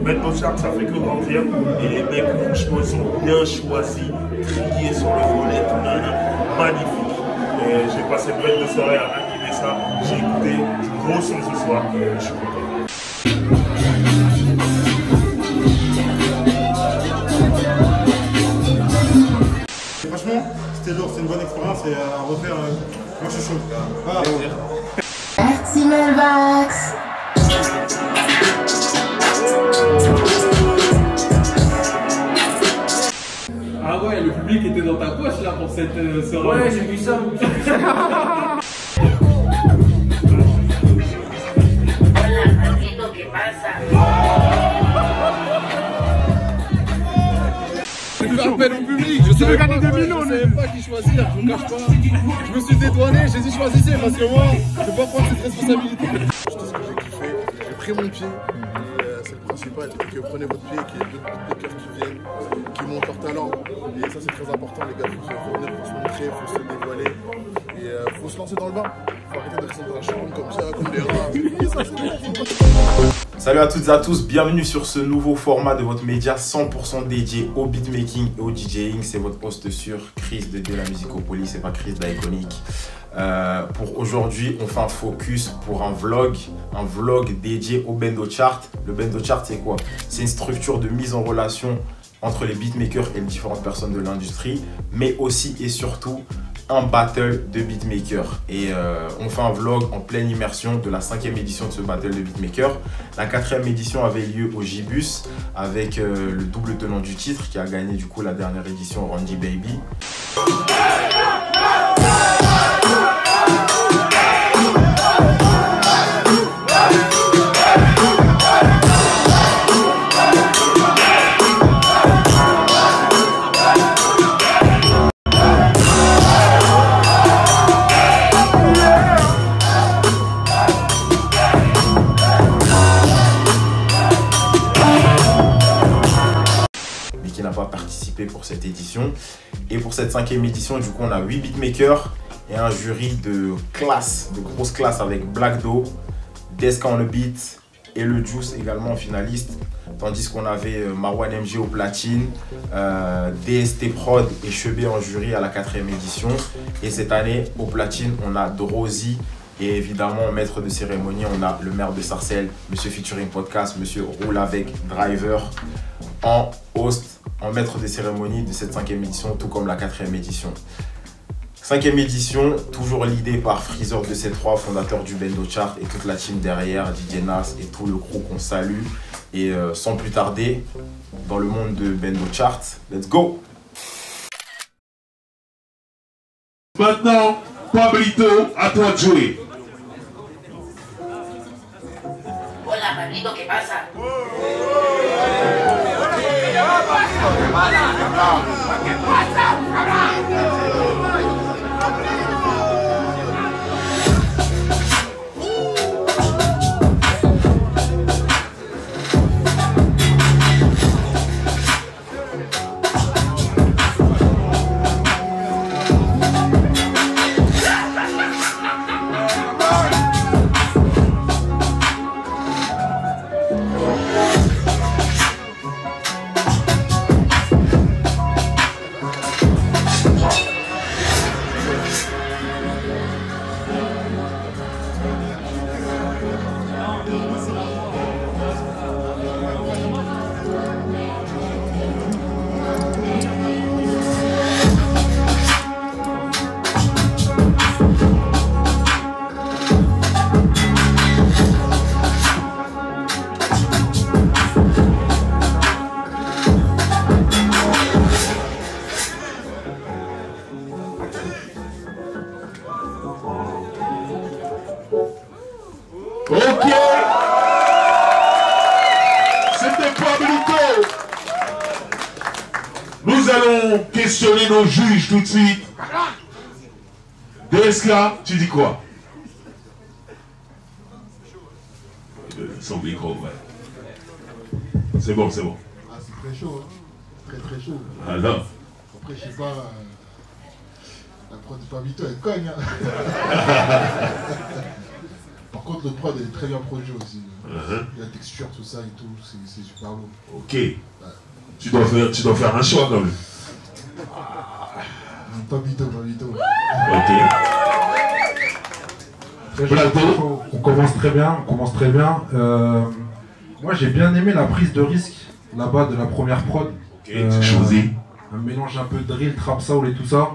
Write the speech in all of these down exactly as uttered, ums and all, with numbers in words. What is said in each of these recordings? Bendo Charts, ça fait que grandir, et les mecs franchement sont bien choisis, triés sur le volet, magnifique. Et j'ai passé plein de soirées à animer ça, j'ai écouté du gros son ce soir, je suis content. Franchement, c'était lourd, c'est une bonne expérience et à refaire, euh, moi je suis chaud. Voilà. Merci Melvax. Ah ouais, le public était dans ta poche là pour cette euh, soirée. Ouais, j'ai vu ça. J'appelle au public, je savais pas qui choisir, je vous cache pas. Je me suis dédouané, j'ai dit choisissez parce que moi, je peux pas prendre cette responsabilité. Je dis ce que j'ai kiffé, j'ai pris mon pied, et euh, c'est le principal, que vous prenez votre pied, qu'il y ait d'autres beatmakers qui viennent, qui montrent leur talent. Et ça c'est très important les gars, il faut venir pour se montrer, il faut se dévoiler, et euh, faut se lancer dans le bain. Faut arrêter de rester dans la chambre comme ça, comme des rats. Salut à toutes et à tous, bienvenue sur ce nouveau format de votre média cent pour cent dédié au beatmaking et au DJing. C'est votre host sur Chris de De La Musicopólis, c'est pas Chris d'Iconic. Euh, pour aujourd'hui, on fait un focus pour un vlog, un vlog dédié au Bendo Chart. Le Bendo Chart, c'est quoi? C'est une structure de mise en relation entre les beatmakers et les différentes personnes de l'industrie, mais aussi et surtout un battle de beatmakers. Et euh, on fait un vlog en pleine immersion de la cinquième édition de ce battle de beatmakers. La quatrième édition avait lieu au Gibus avec euh, le double tenant du titre qui a gagné du coup la dernière édition, Randy Baby. Pour cette édition et pour cette cinquième édition, du coup on a huit beatmakers et un jury de classe, de grosse classe avec BlackDoe, Deska On The Beat et Le Juiice également en finaliste, tandis qu'on avait Marwan M G au platine, euh, D S T Prod et Chebé en jury à la quatrième édition. Et cette année au platine on a Rosie et évidemment en maître de cérémonie on a le maire de Sarcelles, monsieur Featuring Podcast, monsieur Roule Avec Driver en host, en maître des cérémonies de cette cinquième édition, tout comme la quatrième édition. Cinquième édition, toujours l'idée par Freezer deux sept trois, fondateur du Bendo Chart, et toute la team derrière, Didier Nas et tout le crew qu'on salue. Et euh, sans plus tarder, dans le monde de Bendo Chart, let's go! Maintenant, Pablito, à toi de jouer. Hola Pablito, ¿qué pasa? Oh, oh, oh. Questionner nos juges tout de suite. Deska, tu dis quoi? Sans micro, ouais. C'est bon, c'est bon. Ah, c'est très chaud, hein. Très très chaud. Ah non. Après, je sais pas, euh, la prod de Pablito, elle cogne. Hein. Par contre, le prod est très bien produit aussi. Uh-huh. La texture, tout ça et tout, c'est super beau. Ok. Ouais. Tu, dois faire, tu dois faire un choix quand même. Ah, Tomito, Tomito. Ok. BlackDoe, on commence très bien, on commence très bien. Euh, moi, j'ai bien aimé la prise de risque là-bas de la première prod. Ok, euh, Shuzyy. Un mélange un peu de drill, trap soul et tout ça.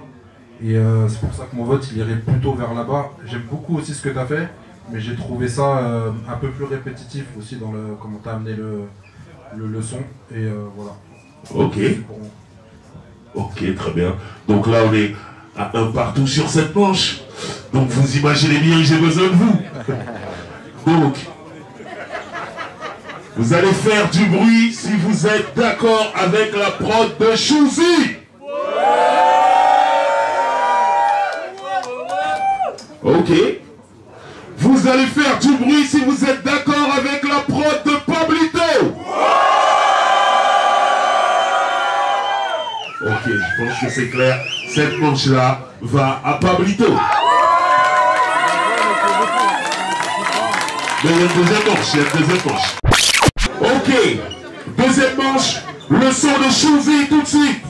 Et euh, c'est pour ça que mon vote il irait plutôt vers là-bas. J'aime beaucoup aussi ce que tu as fait, mais j'ai trouvé ça euh, un peu plus répétitif aussi dans le comment tu as amené le, le, le son. Et euh, voilà. Ok. Ok, très bien. Donc là on est à un partout sur cette manche. Donc vous imaginez bien que j'ai besoin de vous. Donc vous allez faire du bruit si vous êtes d'accord avec la prod de Shuzyy. Ok. Vous allez faire du bruit si vous êtes d'accord avec la prod de Pablito. Ok, je pense que c'est clair. Cette manche-là va à Pablito. Mais il y a une deuxième manche, il y a une deuxième manche. Ok. Deuxième manche, le son de Shuzyy tout de suite.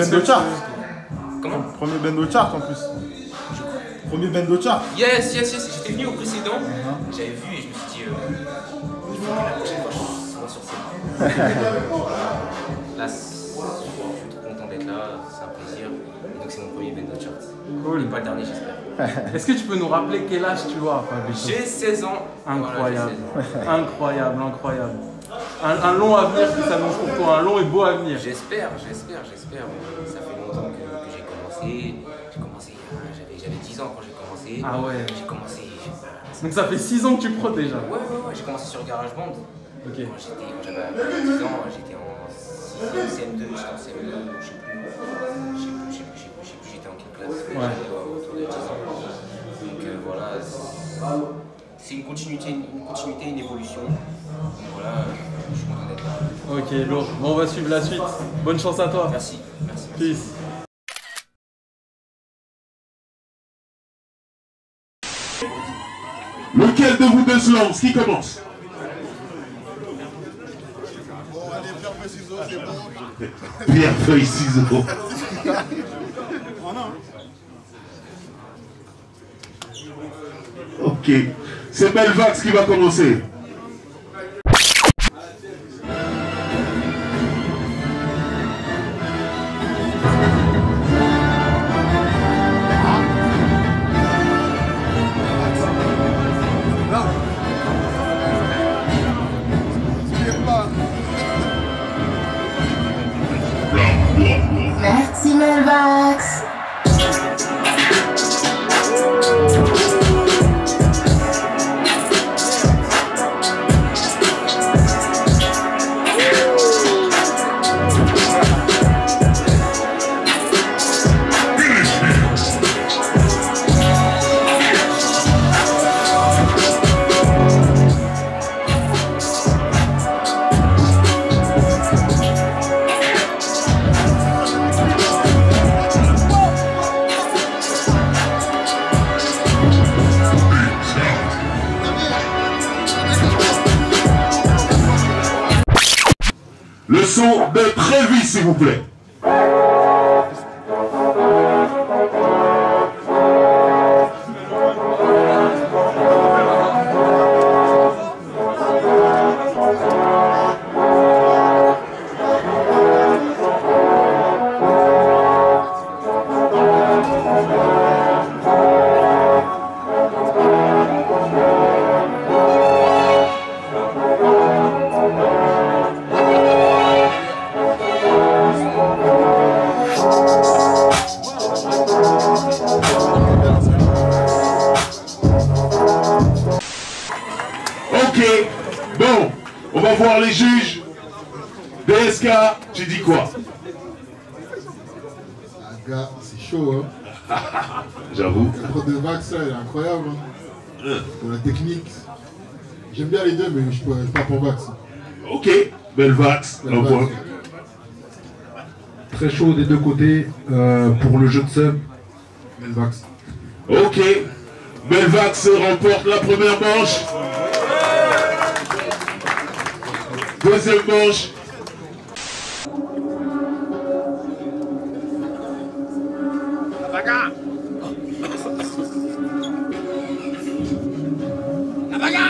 Bendo Charts. Comment? Premier Bendo Charts en plus. Premier Bendo Charts. Yes, yes, yes. J'étais venu au précédent. Mm-hmm. J'avais vu et je me suis dit, euh, il faut que la prochaine fois je sois sur scène. Là, je suis trop content d'être là. C'est un plaisir. Donc c'est mon premier Bendo Charts. Cool. Et pas le dernier, j'espère. Est-ce que tu peux nous rappeler quel âge tu as? J'ai seize ans. Incroyable. Voilà, seize ans. Incroyable, incroyable. Un, un long avenir qui s'annonce pour toi, un long et beau avenir. J'espère, j'espère, j'espère. Ça fait longtemps que, que j'ai commencé. J'ai commencé, j'avais dix ans quand j'ai commencé. Ah ouais. J'ai commencé. Donc ça fait six ans que tu prods déjà. Ouais, ouais, ouais. J'ai commencé sur GarageBand. Ok. Quand j'avais dix ans, j'étais en C M deux, j'étais en C M deux, je sais plus. Je sais plus, je sais plus, je sais plus, j'étais en quelle classe. Ouais. J'avais autour de dix ans. Donc euh, voilà. C'est une continuité, une continuité, une évolution. Voilà, je suis content d'être là. Ok, lourd. Bon, on va suivre la suite. Bonne chance à toi. Merci. Merci. Peace. Lequel de vous deux se lance? Qui commence? Bon, allez, pierre, feuille, ciseaux, c'est bon. Pierre, feuille, ciseaux. Ok. C'est Melvax qui va commencer. s'il vous plaît. Les juges, D S K, tu dis quoi? Ah gars, c'est chaud hein. J'avoue. Le prod de Vax, elle est incroyable. Hein. Pour la technique. J'aime bien les deux, mais je peux pas pour Vax. Ok, Melvax, on voit. Très chaud des deux côtés. Euh, pour le jeu de sub, Melvax. Ok, Melvax remporte la première manche. Deuxième manche. La bagarre. La bagarre.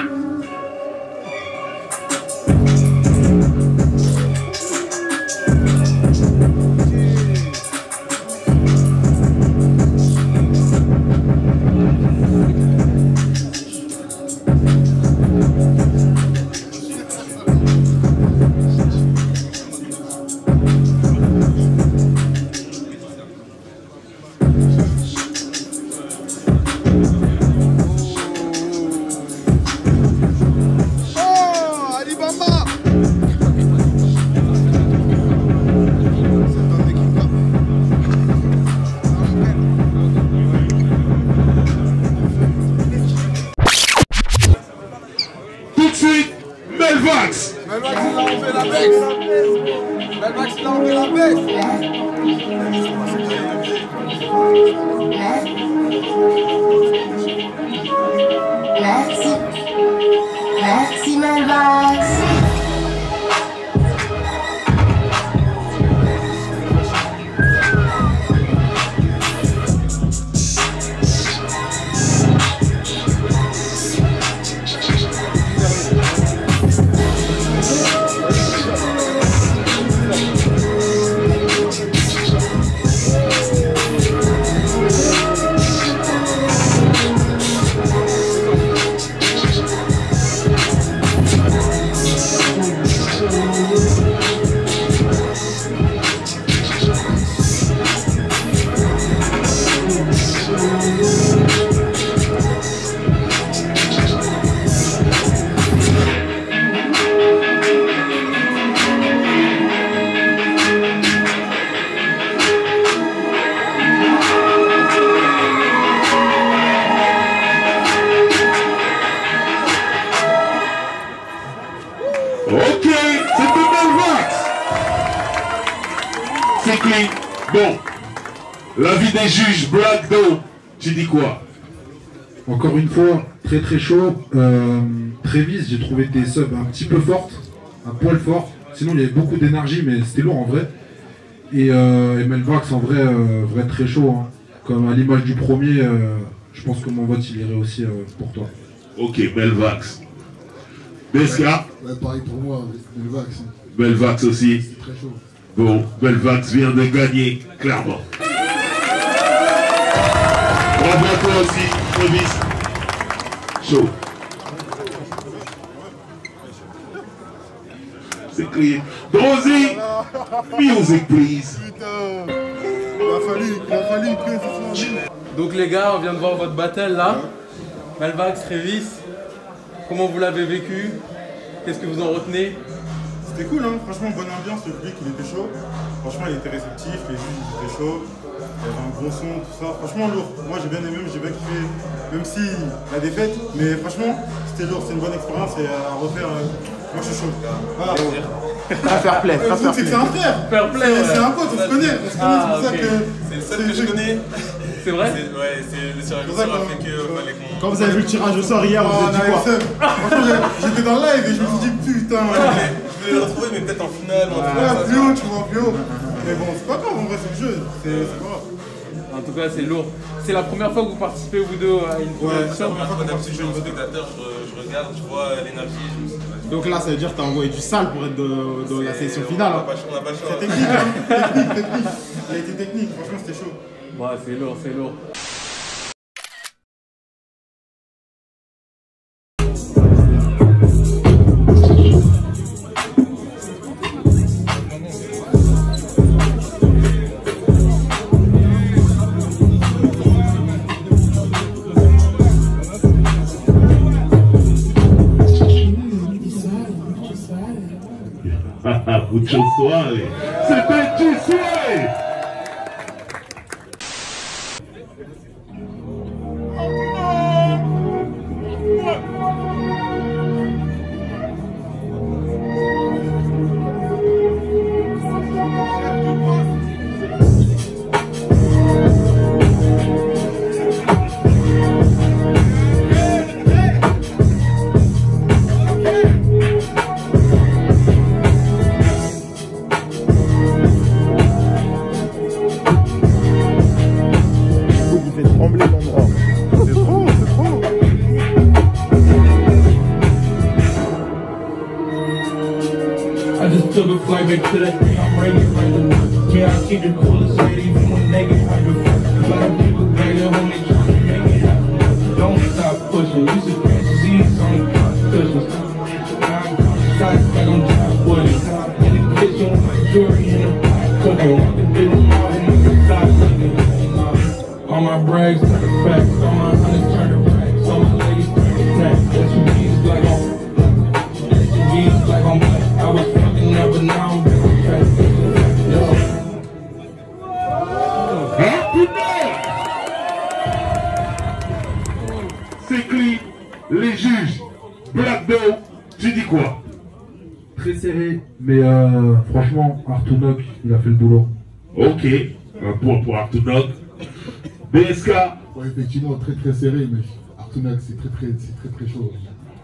Des juges, BlackDoe, tu dis quoi? Encore une fois, très très chaud. Euh, très vite, j'ai trouvé tes subs un petit peu fortes, un poil fort. Sinon, il y avait beaucoup d'énergie, mais c'était lourd en vrai. Et, euh, et Melvax, en vrai, euh, vrai très chaud. Hein. Comme à l'image du premier, euh, je pense que mon vote, il irait aussi euh, pour toi. Ok, Melvax. Deska. Ouais, pareil pour moi, Melvax. Melvax aussi. C'est très chaud. Bon, Melvax vient de gagner, clairement. Bravo à toi aussi, Travis. Chaud. C'est crié. Drozzy, music please. Putain, il a fallu, il a fallu que ce soit. Donc les gars, on vient de voir votre battle là. Melvax, Travis, comment vous l'avez vécu? Qu'est-ce que vous en retenez? C'était cool hein, franchement bonne ambiance, le public il était chaud. Franchement il était réceptif, les juges ils étaient chauds. Il y avait un gros son, tout ça. Franchement lourd. Moi j'ai bien aimé, j'ai bien kiffé. Même si la défaite, mais franchement c'était lourd, c'est une bonne expérience et à refaire. Moi je suis chaud. Voilà. Ah, fair play, fair play. C'est un frère. C'est un pote, on se connaît. C'est pour ça que. C'est le seul que je connais. C'est vrai. Ouais, c'est le tirage au sort a fait que fallait qu'on... Quand vous avez vu le tirage au sort hier, vous avez dit quoi? Franchement, j'étais dans le live et je me suis dit putain. Je voulais le retrouver, mais peut-être en finale. Ouais, plus haut, tu vois, plus haut. Mais bon, c'est pas grave, en vrai, c'est le jeu. C'est pas grave. En tout cas, c'est lourd. C'est la première fois que vous participez, vous deux, à une production. Ouais, c'est la première fois qu'on a petit jeu en spectateur. Je regarde, je vois l'énergie. Donc là, ça veut dire que t'as envoyé du sale pour être dans la sélection finale. On a pas chaud. C'est technique, hein. Technique, technique. Il a été technique, franchement, c'était chaud. Bah, c'est lourd, c'est lourd. Mucho suave. C'était du suave. Artounoc, il a fait le boulot. Ok, un point pour Artounoc. D S K. Ouais, effectivement, très très serré, mais Artounoc, c'est très très, très très chaud.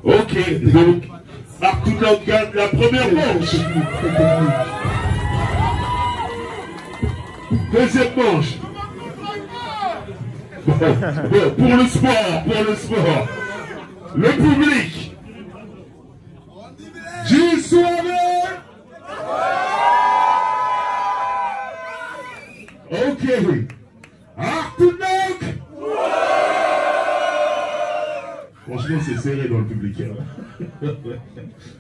Ok, donc Artounoc gagne la première manche. Deuxième manche. Bon, pour le sport, pour le sport. Le public. Du soir. Ok, Artoumac. Ouais. Franchement, c'est serré dans le public. Hein.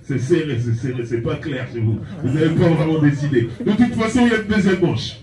C'est serré, c'est serré, c'est pas clair chez vous. Vous n'avez pas vraiment décidé. De toute façon, il y a une deuxième manche.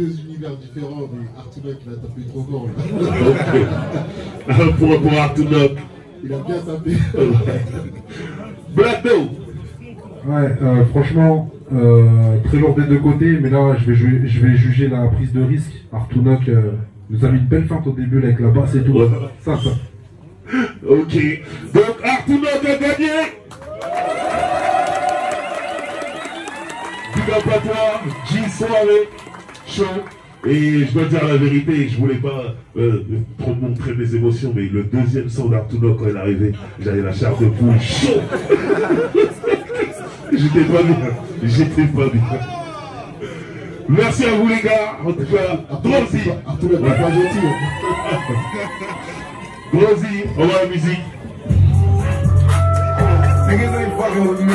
deux univers différents, mais Artoumac il a tapé trop grand. Okay. pour pour Artoumac. Il a bien tapé. BlackDoe. Ouais, euh, franchement, euh, très lourd des deux côtés, mais là je vais, ju je vais juger la prise de risque. Har2nok euh, nous a mis une belle feinte au début là, avec la basse et tout. Ouais. Ça, ça. Ok. Donc Har2nok a gagné. Big up à toi, J soirée, show. Et je dois dire la vérité, je voulais pas euh, trop montrer mes émotions, mais le deuxième son d'Artoumac quand il est arrivé, j'avais la chair de poule chaud. J'étais pas bien, j'étais pas bien. Merci à vous les gars, en tout cas, Drozzy. Artoumac n'est pas gentil. Drozzy, on va à la musique. Niggas ain't fucking with me.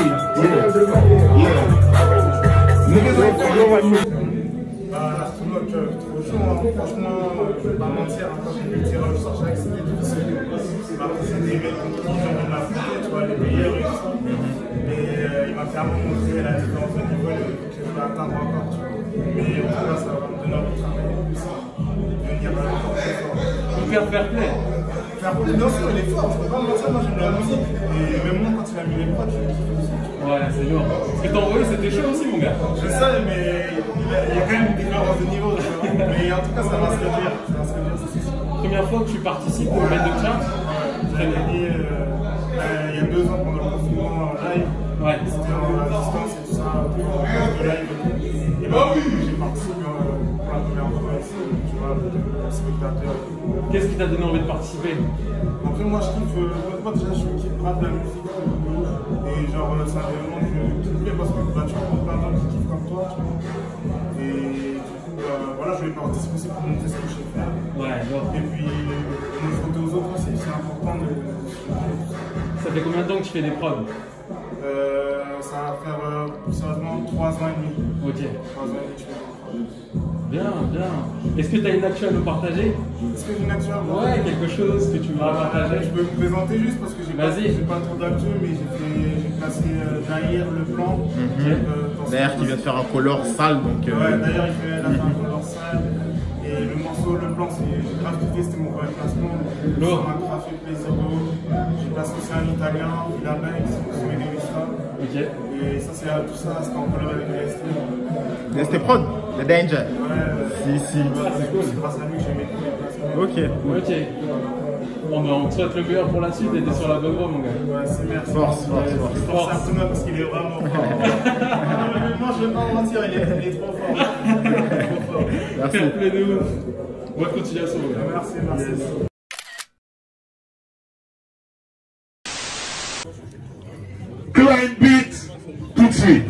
Niggas ain't fucking with me. Franchement, je ne vais pas mentir, quand j'ai vu le tirage, je que c'était difficile. C'est des mecs qui ont la foulée, tu vois, les meilleurs. Mais il m'a clairement montré la différence de niveau que je vais atteindre encore, tu vois. Mais en tout cas, ça va me donner envie de travailler plus ça. Devenir vraiment fort. Il faut faire fair play. Fair play, bien sûr, il est fort. Je ne peux pas mentir, moi j'aime la musique. Et même moi, quand il a mis les prods, je me suis fait. Ouais, c'est dur. Ce que t'as envoyé, c'était chaud aussi, mon gars. Je sais, mais il y a, il y a quand même une différence de niveau. Mais en tout cas, ça va se dire. Première fois que tu participes au Bendo Charts, j'avais gagné euh, euh, il y a deux ans pendant le confinement en live. Ouais. C'était en assistance et tout ça, en live. Et bah oui, j'ai participé euh, pour la première fois ici, tu vois, avec spectateur. Qu'est-ce qui t'a donné envie de participer? Après, moi je kiffe, euh, moi déjà je kiffe grave la musique. Et genre, euh, ça fait vraiment que je kiffe parce que bah, tu rencontres plein de gens qui kiffent comme toi, tu vois. Et, Euh, voilà, je vais participer aussi pour montrer ce que je sais faire. Ouais, genre. Et puis, me frotter aux autres aussi, c'est important de... Ça fait combien de temps que tu fais des prods? euh, Ça va faire euh, sérieusement trois ans et demi. Ok. trois ans et demi, tu fais des prods. Bien, bien. Est-ce que tu as une actu à nous partager? Est-ce que j'ai une actu à nous partager? Ouais, quelque chose que tu veux ah, partager. Je peux me présenter juste parce que j'ai pas, pas trop d'actu, mais j'ai placé euh, Derrière le plan. Mm-hmm. euh, Derrière qui vient de faire un color sale. Donc, euh... Ouais, d'ailleurs il fait la fin un color sale. Et le morceau, le plan, j'ai grave kiffé, c'était mon premier placement. Donc, ça m'a grave fait plaisir. J'ai placé aussi un italien, il a main, qui se met des ristas. Ok. Et ça, c'est tout ça, c'était en color avec les S T. D S T prod? Le Danger. Ouais, si, si. C'est grâce à lui que j'ai mis tous les placements. Ok, ok. Bon, ben on te souhaite le meilleur pour la suite et t'es sur la bonne voie, mon gars. Ouais, c'est merci. Force, force, force. Force à Artoumac parce qu'il est vraiment fort. Moi, je vais pas en mentir, il est trop fort. Trop fort. Merci. Bonne continuation, mon gars. Merci, merci. Klein Beats, tout de suite.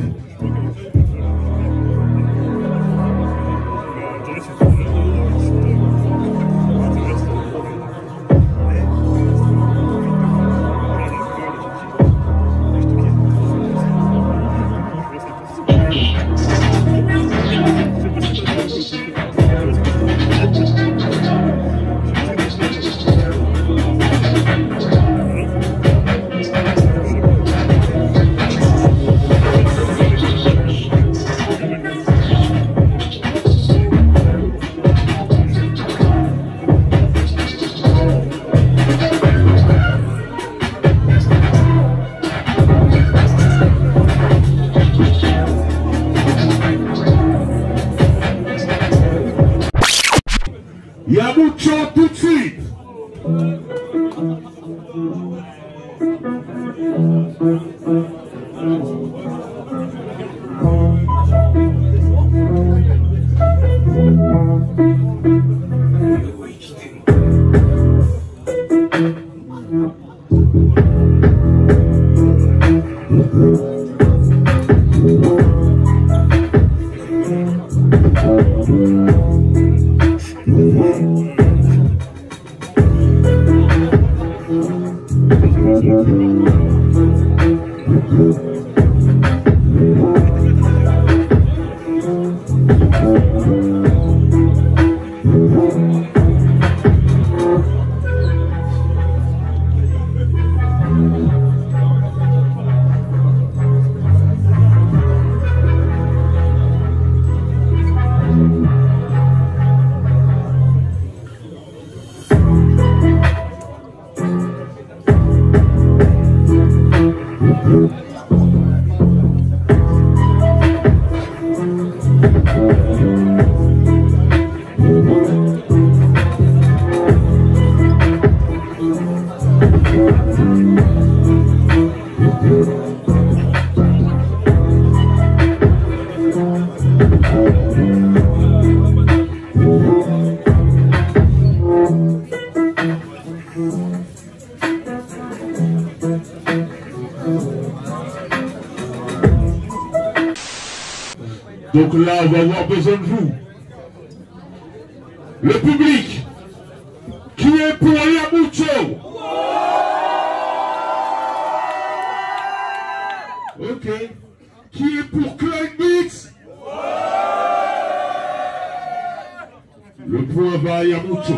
Yamucho tout de suite. Thank you. Donc là, on va avoir besoin de vous. Le public qui est pour Liamucho. Ok. Qui est pour Klein Beats. Le point va à Yamucho.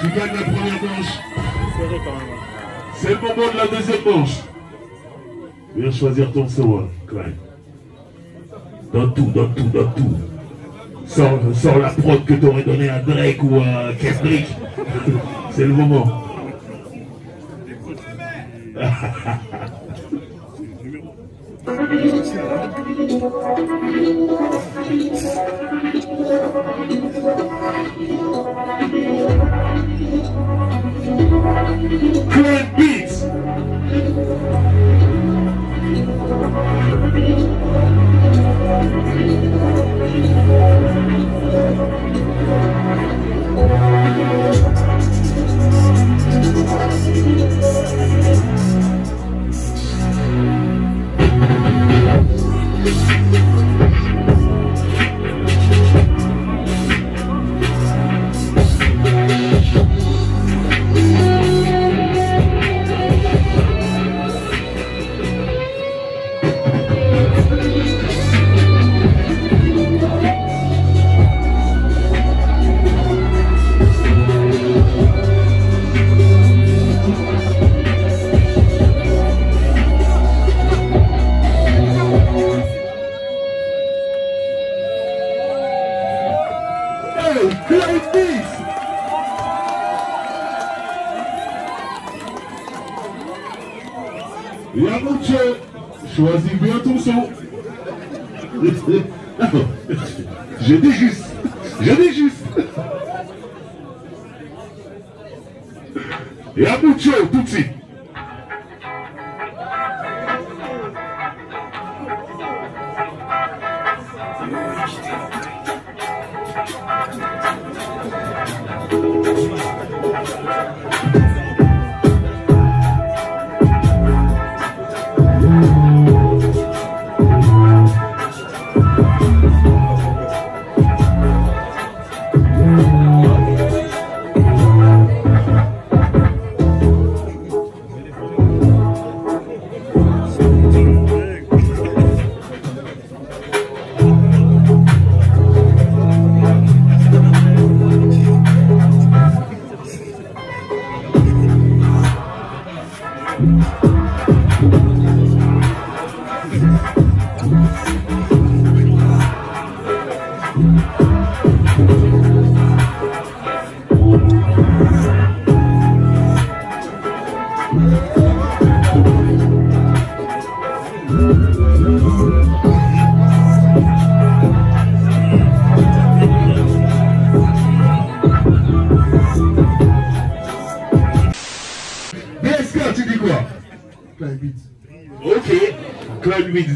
Qui gagne la première manche. C'est le moment de la deuxième manche. Viens choisir ton son, Klein. Donne tout, donne tout, donne tout. Sors, sors la prod que t'aurais donné à Drake ou à Kendrick. C'est le moment. Klein Beats. Choisis bien ton son. J'ai dit juste. J'ai dit juste. Et à Mucho, tout de suite.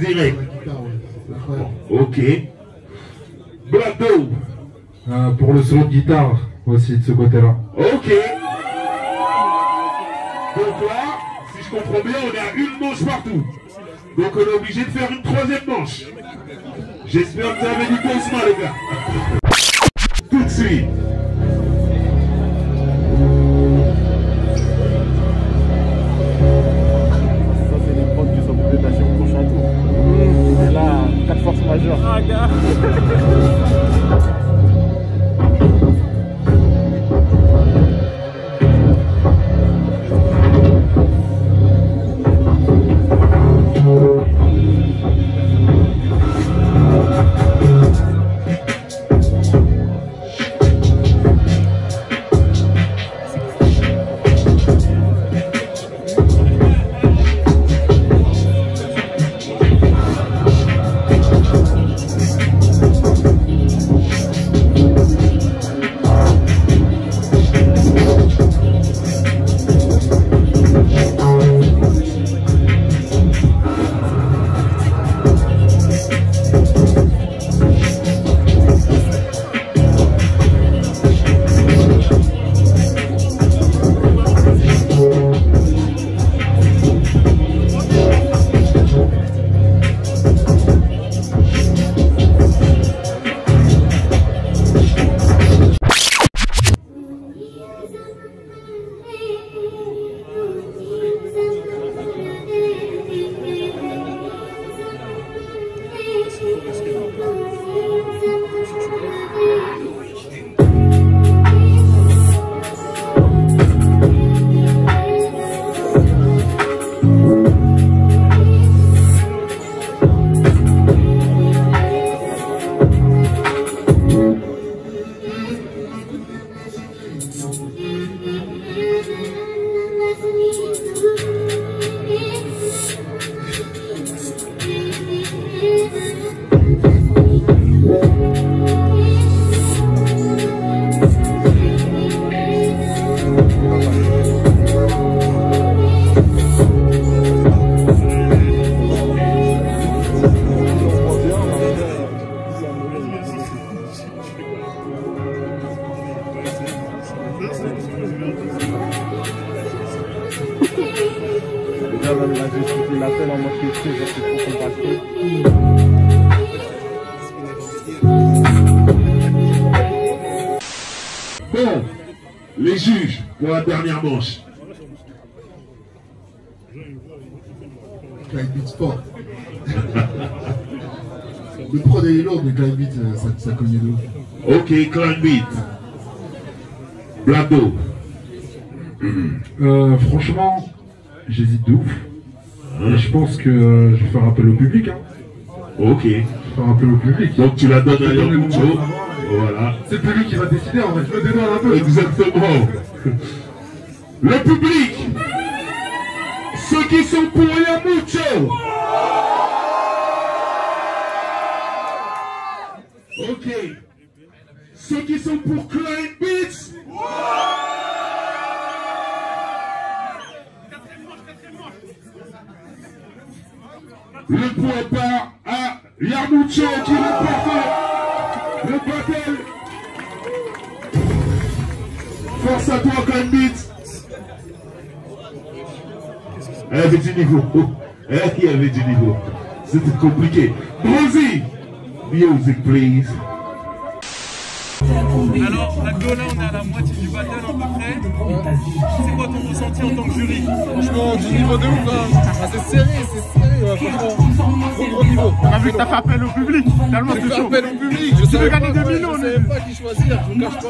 Direct. Ok. BlackDoe. Euh, pour le solo de guitare aussi de ce côté-là. Ok. Donc là, si je comprends bien, on est à une manche partout. Donc on est obligé de faire une troisième manche. J'espère que vous avez du consommat, les gars. Tout de suite. Bon, les juges pour la dernière manche. Klein Beats sport. Le prod est lourd, mais Klein Beats, ça, ça cognait de l'eau. Ok, Klein Beats. BlackDoe. Euh, franchement, j'hésite de ouf. Hein? Je pense que euh, je vais faire appel au public. Hein. Ok. Je vais faire appel au public. Donc tu la donnes à Yamucho. Voilà. C'est le public qui va décider, on va se le débattre un peu. Exactement. Le public. Ceux qui sont pour Yamucho. Ok. Ceux qui sont pour Klein Beats. Le point part à Liamucho qui remporte le battle. Force à toi, Klein Beats. Elle avait du niveau. Elle avait du niveau. C'était compliqué. Rosie, music please. Alors, BlackDoe, là on est à la moitié du battle à peu près. C'est quoi ton ressenti en tant que jury? Franchement, du niveau de ouf, hein. Ah, c'est serré, c'est serré, ouais, franchement, trop gros niveau. On a vu que t'as fait appel au public, finalement c'est chaud. J'ai fait appel au public, je savais pas, pas qui choisir, je vous cache pas.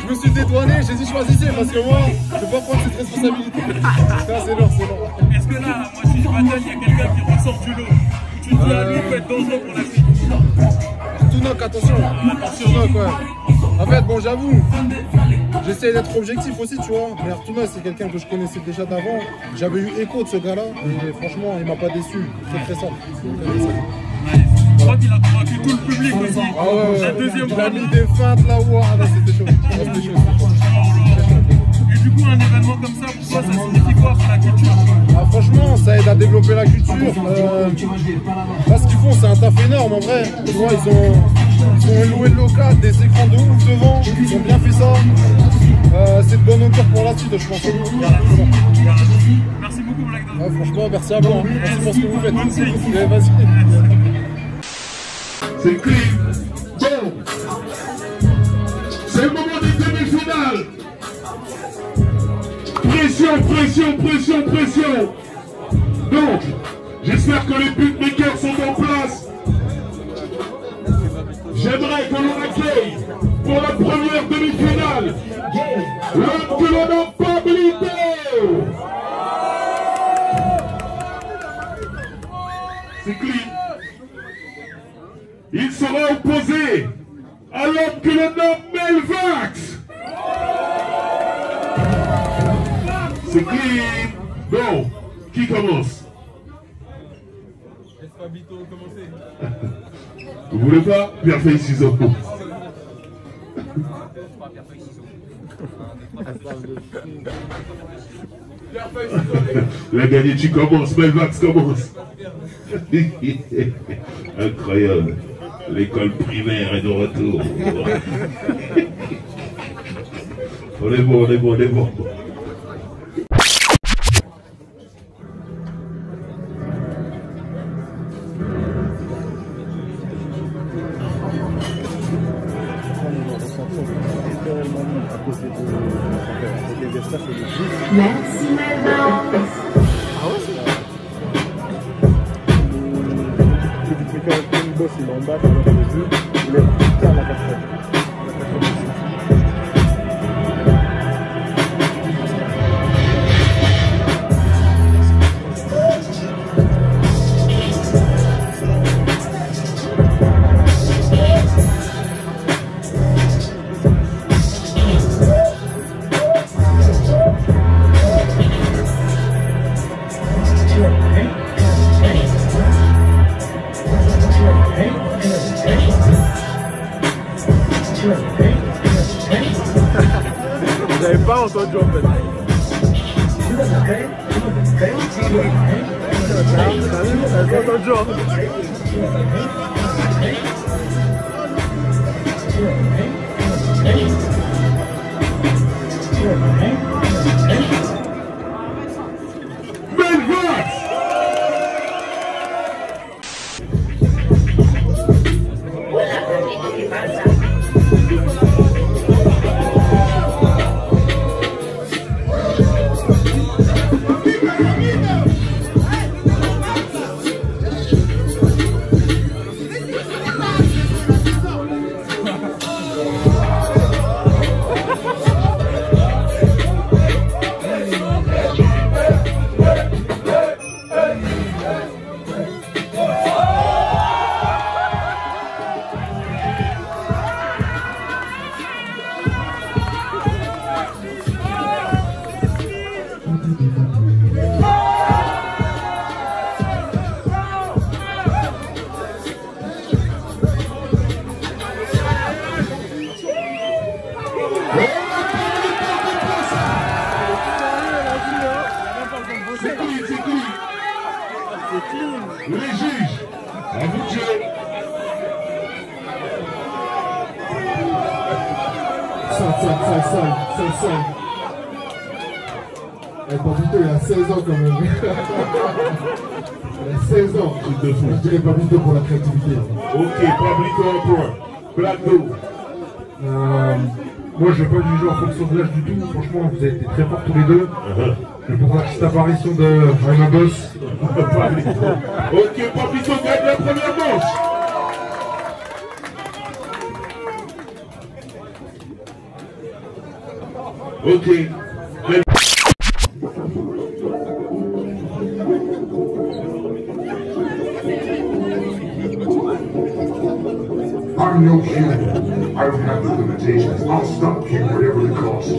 Je me suis dédouané, j'ai dit choisissez, parce que moi, je vais pas prendre cette responsabilité. C'est lourd, c'est lourd. Est-ce que là, à la moitié du battle, il y a quelqu'un qui ressort du lot? Tu te dis à lui, il peut être dangereux pour la fille. Har2nok, attention, Har2nok, ouais. En fait, bon, j'avoue, j'essayais d'être objectif aussi, tu vois. Mais Artoumac, c'est quelqu'un que je connaissais déjà d'avant. J'avais eu écho de ce gars-là, et franchement, il m'a pas déçu. C'est très simple. Je crois qu'il a convaincu tout le public aussi. Ah ouais, ouais. La deuxième fois. Il a mis des feintes là, ouah, c'était chaud. C'était chaud. Et du coup, un événement comme ça, pour toi, ça signifie quoi pour la culture? Ah, franchement, ça aide à développer la culture. Euh, là, ce qu'ils font, c'est un taf énorme, en vrai. Tu vois, ils ont... Ils ont loué le local, des écrans de ouf devant, ils ont bien fait ça. Euh, c'est de bonne hauteur pour la suite, je pense. Merci beaucoup, BlackDoe. Ah, franchement, merci à vous. Hein. Merci pour ce que vous faites. Ouais, vas-y. C'est le clip. Bon. C'est le moment des demi-finales. Pression, pression, pression, pression. Donc, j'espère que les beatmakers sont en place. J'aimerais que l'on accueille pour la première demi-finale l'homme que l'on nomme Pablito. C'est clean. Il sera opposé à l'homme que l'on nomme Melvax. C'est clean. Bon, qui commence? Laisse Pablito commencer. Vous voulez pas? Pierre feuille ciseaux. La gagnée, tu commences, Melvax commence. Incroyable. L'école primaire est de retour. On est bon, on est bon, on est bon. Merci Melvax. Ah ouais, c'est là. Le boss, il est en bas, il est dans les yeux, il est tout à la personne. Melvax les juges, à vous de jouer. Ça, ça, ça, ça, ça, ça. Eh, Pablito, il a seize ans quand même. Il a seize ans. Truc de fou. Je dirais Pablito pour la créativité. Ok, Pablito un point. BlackDoe. Euh, moi, je n'ai pas jugé en fonction de l'âge du tout. Franchement, vous avez été très forts tous les deux. Uh-huh. Je prends la petite apparition de Randy Baby. Ok, Pablito gagne la première manche. Ok. Les... I'm no human. I don't have the limitations. I'll stop you whatever the cost.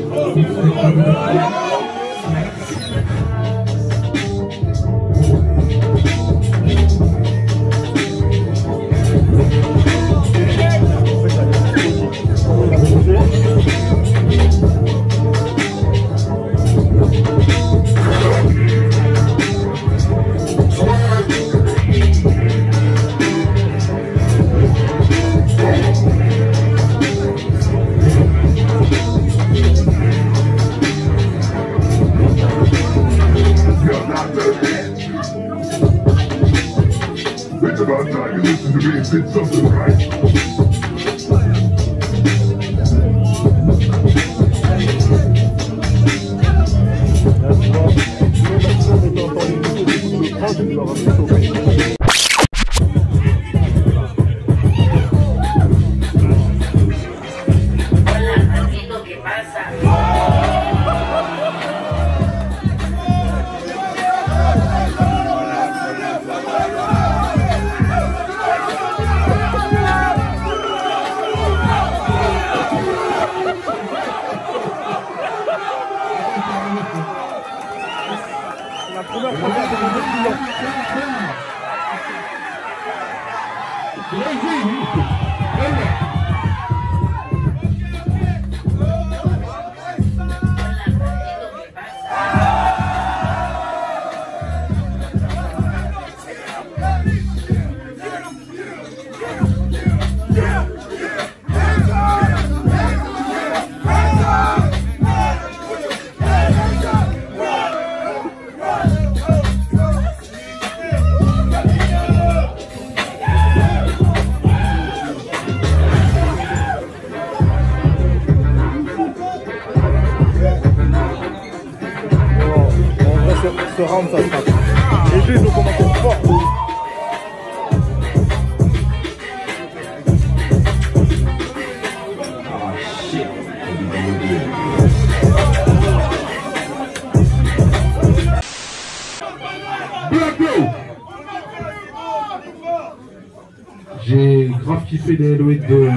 Les L O E de,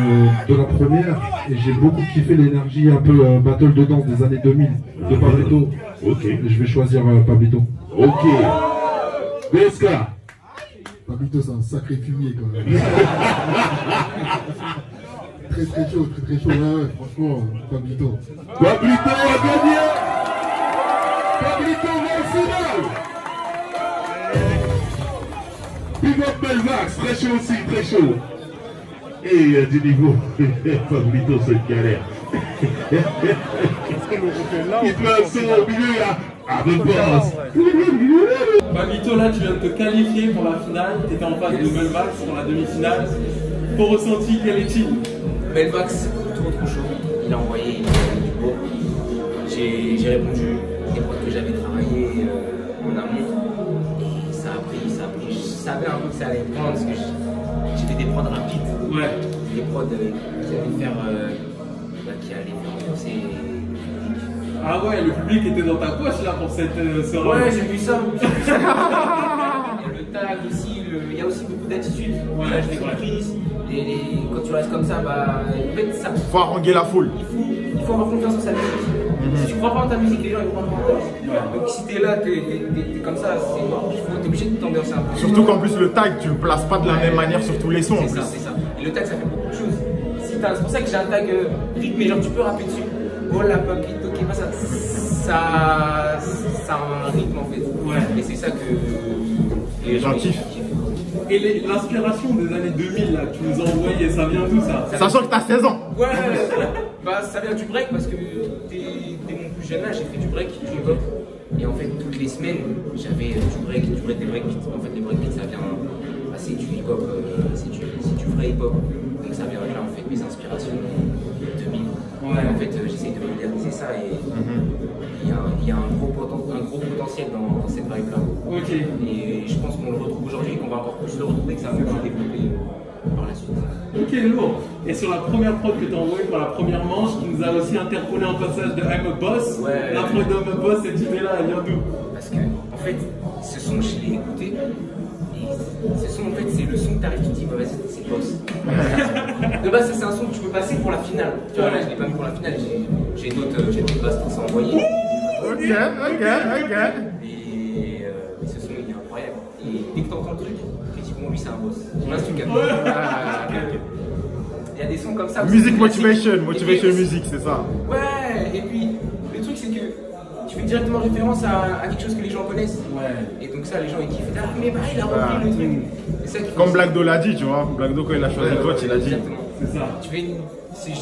de la première et j'ai beaucoup kiffé l'énergie un peu euh, battle de danse des années deux mille de Pablito. Ok. Et je vais choisir euh, Pablito. Ok. Deska. Pablito c'est un sacré fumier quand même. Très très chaud, très très chaud. Ouais, ouais, franchement, Pablito. Pablito a gagné. Pablito va au final. Pivot Melvax, très chaud aussi, très chaud. Et il y a du niveau, Pablito c'est galère. Il peut se au milieu là, à deux passes. Pablito là tu viens de te qualifier pour la finale, tu étais en face de Melvax pour la demi-finale. Pour ressenti quel est-il? Melvax, trop trop chaud, il a envoyé du beau. J'ai répondu des points que j'avais travaillé euh, en amont. Ça a pris, ça a pris. Je savais un peu que ça allait prendre parce que j'étais des prods rapides. Ouais. Des prods euh, qui allaient faire euh, bah, qui allaient faire penser le public. Ah ouais, le public était dans ta poche là pour cette euh, ce rôle. Ouais, j'ai vu ça. Le tag aussi, le... il y a aussi beaucoup d'attitudes. Ouais, là, je l'ai compris. Les, les... Quand tu restes comme ça, bah en fait ça. Faut haranguer la foule. Il faut, il faut avoir confiance en sa musique. Mm-hmm. Si tu crois pas en ta musique, les gens ils vont pas en confiance. Ouais. Donc si t'es là, t'es comme ça, t'es obligé de t'ambiancer un peu. Surtout qu'en plus le tag, tu le places pas de la ouais, même manière sur tous les sons en plus. Ça, le tag ça fait beaucoup de choses. Si c'est pour ça que j'ai un tag euh, rythmé, genre tu peux rapper dessus. Oh la Pablito qui passe, ça a un rythme en fait. Ouais. Et c'est ça que euh, les gens kiffent. Et l'inspiration des années deux mille là, que tu nous as envoyé, ça vient d'où ça? Sachant que t'as seize ans. Ouais, bah ça vient du break parce que dès mon plus jeune âge, j'ai fait du break, du hip-hop. Et en fait, toutes les semaines, j'avais du break, du break, des breakbeats. En fait, les breakbeats, ça vient. Bah, c'est du hip-hop, euh, c'est du, du vrai hip-hop. Donc ça vient là, en fait, mes inspirations de deux mille. Ouais. En fait, euh, j'essaie de moderniser ça et il mm-hmm. y a, y a un, gros poten, un gros potentiel dans, dans cette vibe-là. Ok. Et je pense qu'on le retrouve aujourd'hui, qu'on va encore plus le retrouver, que ça va encore développer par la suite. Ok, lourd. Et sur la première prod que tu as envoyée pour la première manche, tu nous as aussi interpellé un passage de I'm a Boss. Ouais. La prod de I'm a Boss, cette idée-là, elle vient d'où? Parce que, en fait, ce son, je l'ai écouté. Ce son, en fait, c'est le son que t'arrives, tu te dis, bah vas-y, c'est boss. De base, ça, c'est un son que tu peux passer pour la finale. Tu vois, là, je l'ai pas mis pour la finale, j'ai d'autres basses qu'on s'est envoyées. Ok, ok, ok. Et euh, ce son, il est incroyable. Et dès que t'entends le truc, tu te dis, bon, lui, c'est un boss. Tu vois, c'est une cadeau. Il y a des sons comme ça. Music motivation, motivation music, c'est ça. Ouais, et puis, le truc, c'est que tu fais directement référence à, à quelque chose que les gens connaissent. Ouais. Et donc ça, les gens ils kiffent. Ah, mais bah il a repris ouais. le truc. Et ça, comme BlackDoe l'a dit, tu vois. BlackDoe quand il a choisi ouais, le droit, il l'a dit. Exactement. C'est ça. Tu fais une...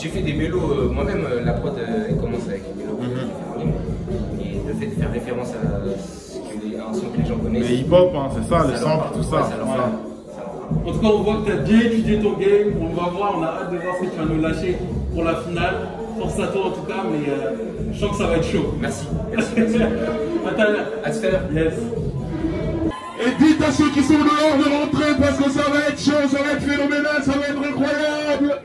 J'ai fait des mélos. Euh, Moi-même, euh, la prod euh, elle commence avec des mélos. Mm-hmm. Et le fait de faire référence à, les... à un son que les gens connaissent. Les hip-hop, hein, c'est ça, ça, les samples, tout ça. Ouais, ça leur voilà. leur... En tout cas, on voit que tu as bien étudié ton game. On va voir, on a hâte de voir ce que tu vas nous lâcher pour la finale. Force à toi en tout cas, mais euh, je sens que ça va être chaud. Merci. Merci. Merci. À tout à l'heure. À tout à l'heure. Yes. Et dites à ceux qui sont dehors de l'entrée parce que ça va être chaud, ça va être phénoménal, ça va être incroyable.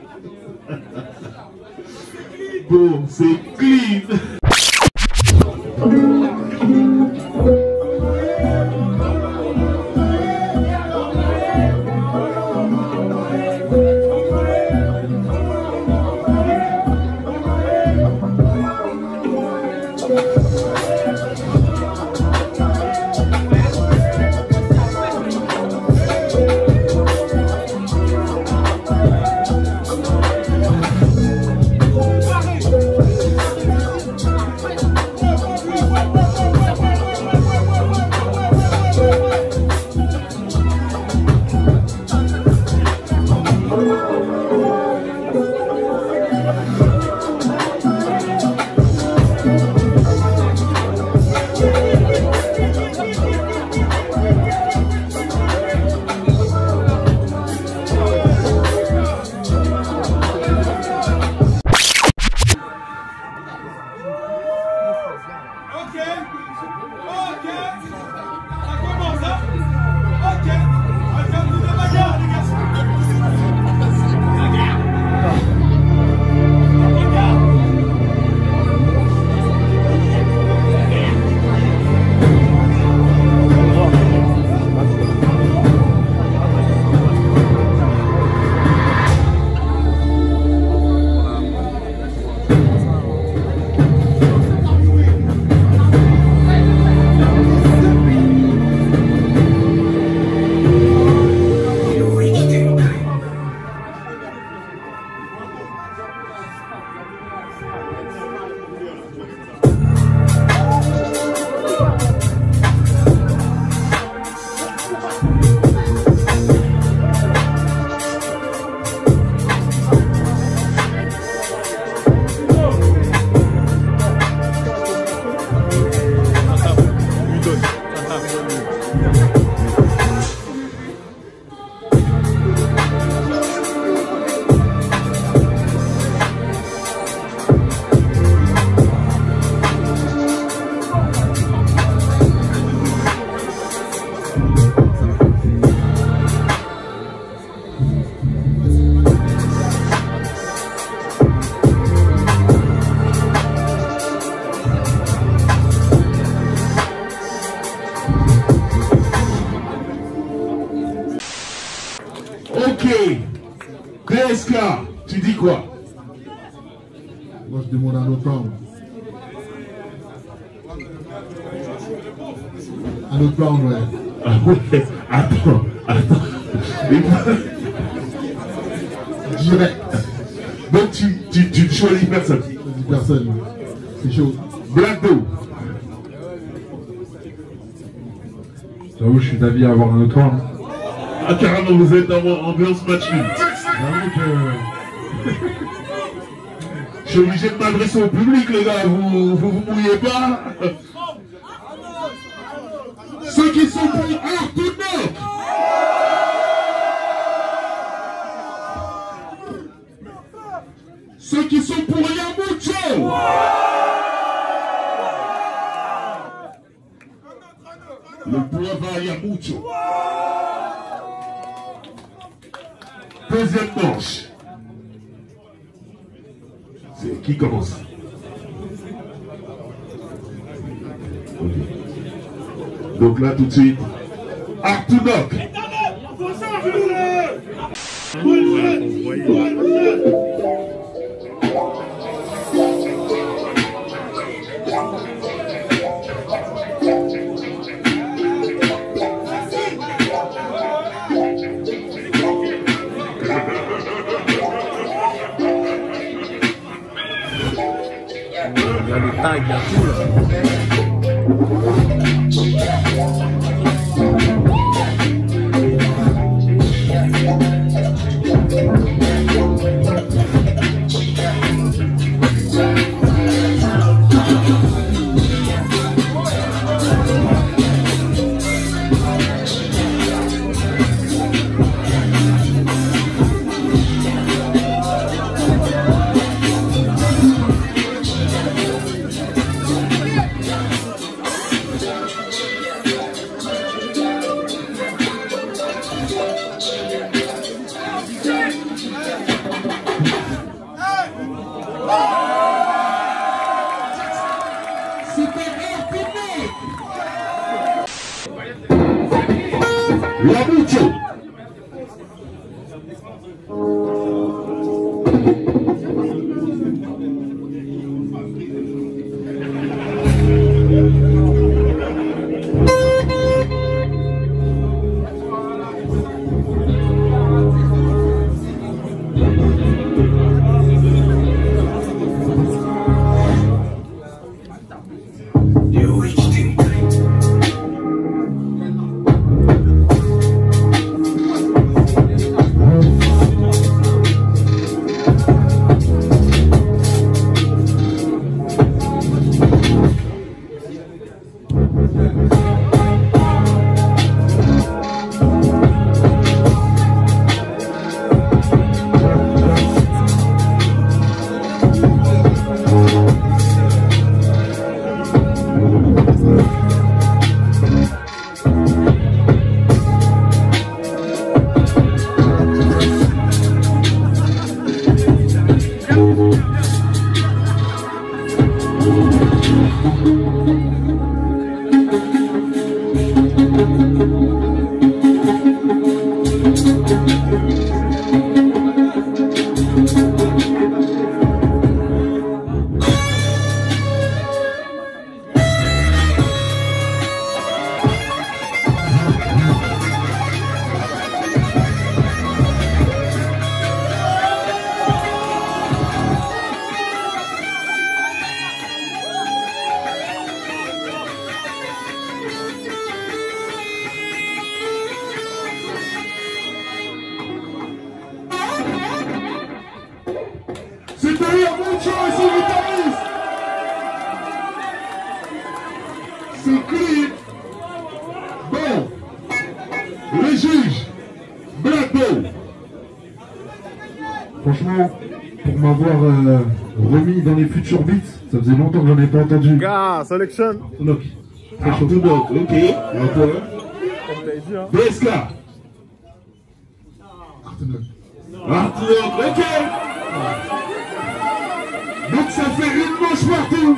Bon, c'est clean. Attends, attends. Direct. Donc tu, tu, tu choisis personne. Personne. C'est chaud. BlackDoe. J'avoue, je suis d'avis à avoir un autre. Hein. Ah, carrément, vous êtes dans mon ambiance match nul. Je suis obligé de m'adresser au public, les gars. Vous vous, vous mouillez pas. Ceux qui sont pour Artoumac. Ceux qui sont pour Yamucho. Le boulevard Yamucho. Deuxième manche. C'est qui commence? Okay. Donc là tout de suite, Har to nok. Il y a tout ça faisait longtemps que j'en ai pas entendu. Ah, sélection Har to nok. Har to nok, ok. Encore. Deska. Har to nok. Har to nok, ok. Donc ça fait une manche partout.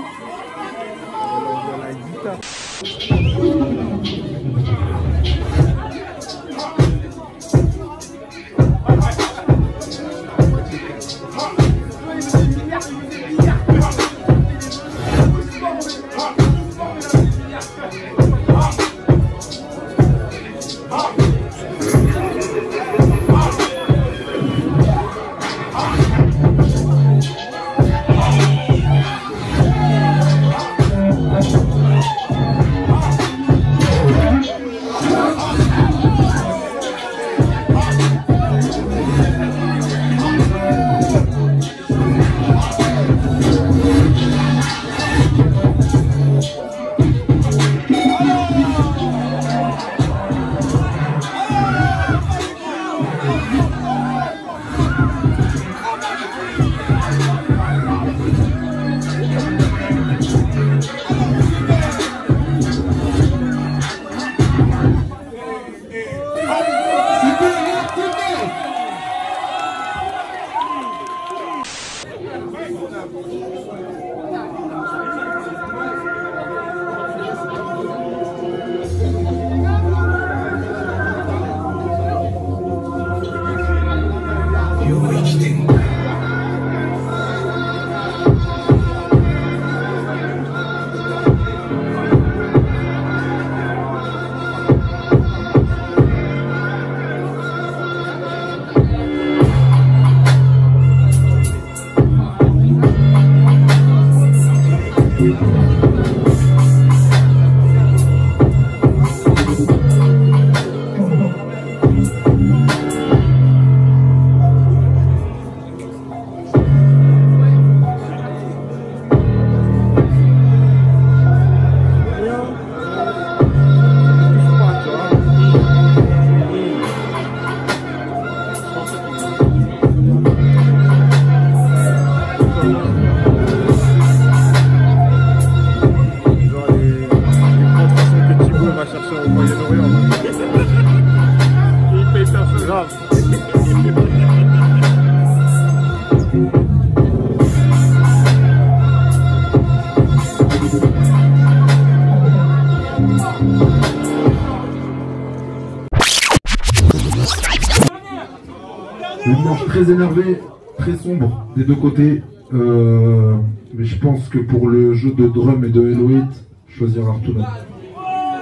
Une manche très énervée, très sombre des deux côtés. Euh, mais je pense que pour le jeu de drum et de Hello huit, choisir Har2nok.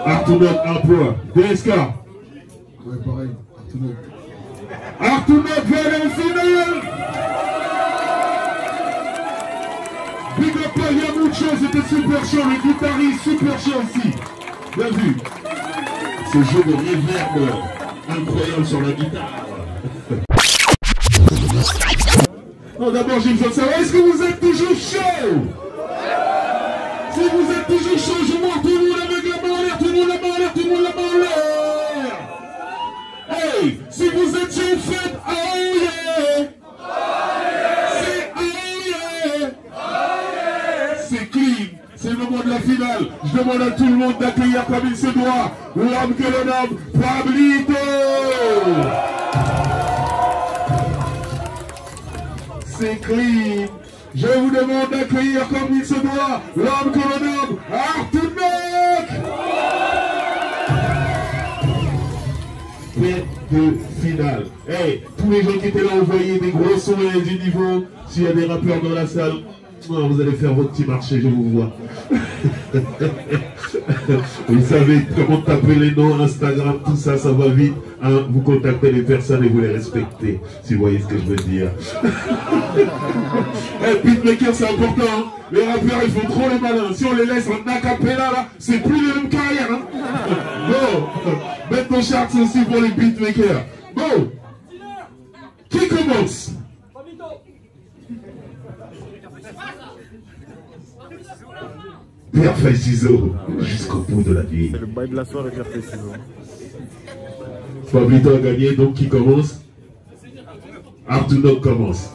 Har2nok, un peu. D S K. Ouais, pareil. Har2nok. Har2nok, Valencinelle. Big up à Yamucho, c'était super chaud. Le guitariste, super chaud aussi. Bien vu. Ce jeu de reverb incroyable sur la guitare. Non, d'abord j'ai besoin de savoir, est-ce que vous êtes toujours chaud? Si vous êtes toujours chaud, je monte tout le monde avec la main en l'air, tout le monde la main en l'air, tout le monde la main en l'air. Hey, si vous êtes chaud, faites oh yeah. C'est oh yeah. C'est clean, c'est le moment de la finale. Je demande à tout le monde d'accueillir comme il se doit l'homme que l'on nomme Pablito. C'est clean. Je vous demande d'accueillir comme il se doit l'homme que l'on nomme Artoumac. Tête de finale. Hey, tous les gens qui étaient là ont envoyé des gros sons et du niveau. S'il y a des rappeurs dans la salle, vous allez faire votre petit marché, je vous vois. Vous savez comment taper les noms, Instagram, tout ça, ça va vite. Hein, vous contactez les personnes et vous les respectez, si vous voyez ce que je veux dire. Hey, beatmaker, c'est important. Hein. Les rappeurs, ils font trop les malins. Si on les laisse en acapella, là, c'est plus les mêmes carrières. Hein. Bon, Bendo Charts aussi pour les beatmakers. Bon, qui commence? Perfait ciseaux jusqu'au bout de la nuit. C'est le bail de la soirée, perfait ciseaux. Pablito a gagné, donc qui commence? Har2nok commence.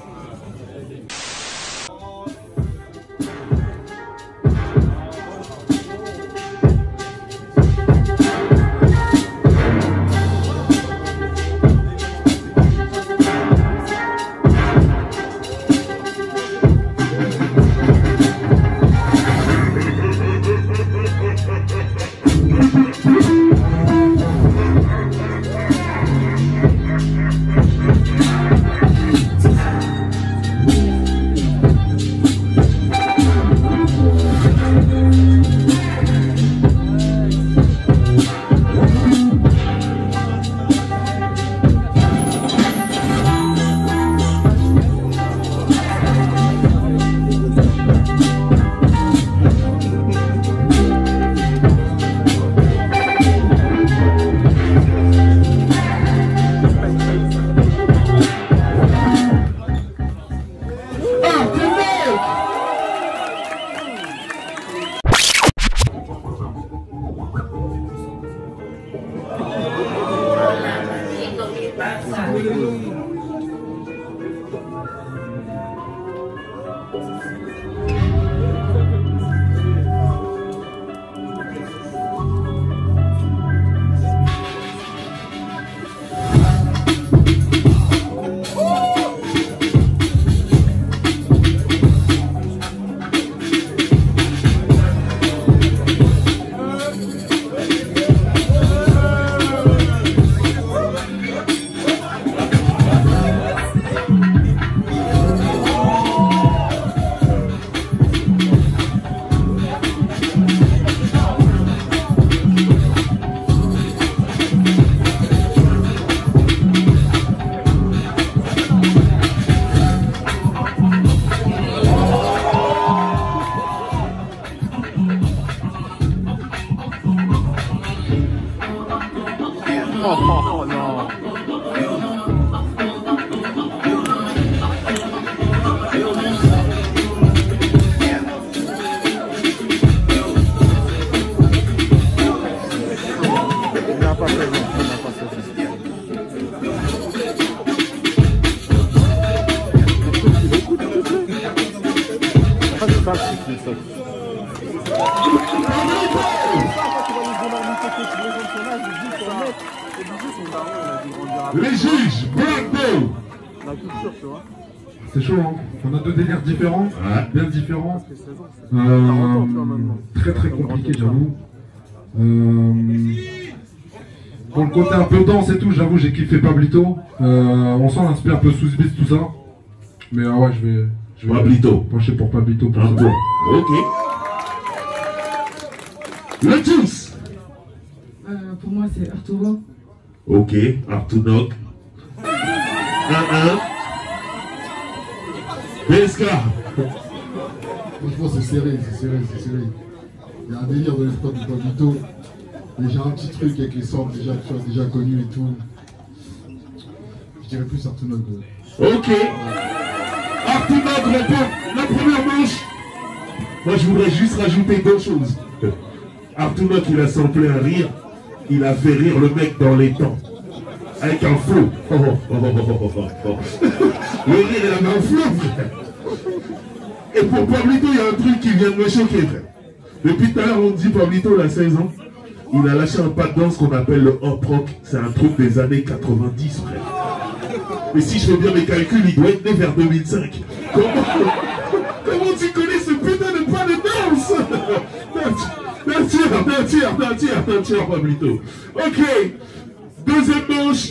Les juges, BlackDoe. La culture, tu vois. C'est chaud, hein. On a deux délires différents, ouais. Bien différents. Euh, très très compliqué, j'avoue. Euh, Bon, le côté un peu danse et tout, j'avoue, j'ai kiffé Pablito. Euh, on s'en inspire un peu sous bis, tout ça. Mais euh, ouais, je vais, je vais Pablito. pencher pour Pablito. Pour Pablito. Ok. Le Juiice. Euh, Pour moi, c'est Artoumac. Ok, Har to nok. un un. D S K. Franchement, c'est serré, c'est serré, c'est serré. Il y a un délire de l'espoir du Pablito. Déjà un petit truc avec les samples déjà, tu vois, déjà connus et tout. Je dirais plus Har to nok. Ok. Har to nok répond la première manche. Moi je voudrais juste rajouter deux choses. Har to nok il a samplé un rire. Il a fait rire le mec dans les temps. Avec un flow. Oh, oh, oh, oh, oh. Le rire il avait un flow, frère. Et pour Pablito il y a un truc qui vient de me choquer, frère. Depuis tout à l'heure on dit Pablito il a seize ans. Il a lâché un pas de danse qu'on appelle le hop-rock. C'est un truc des années quatre-vingt-dix, frère. Mais si je fais bien mes calculs, il doit être né vers deux mille cinq. Comment, comment tu connais ce putain de pas de danse? Nature, nature, nature, nature, Pablito. Ok, deuxième manche.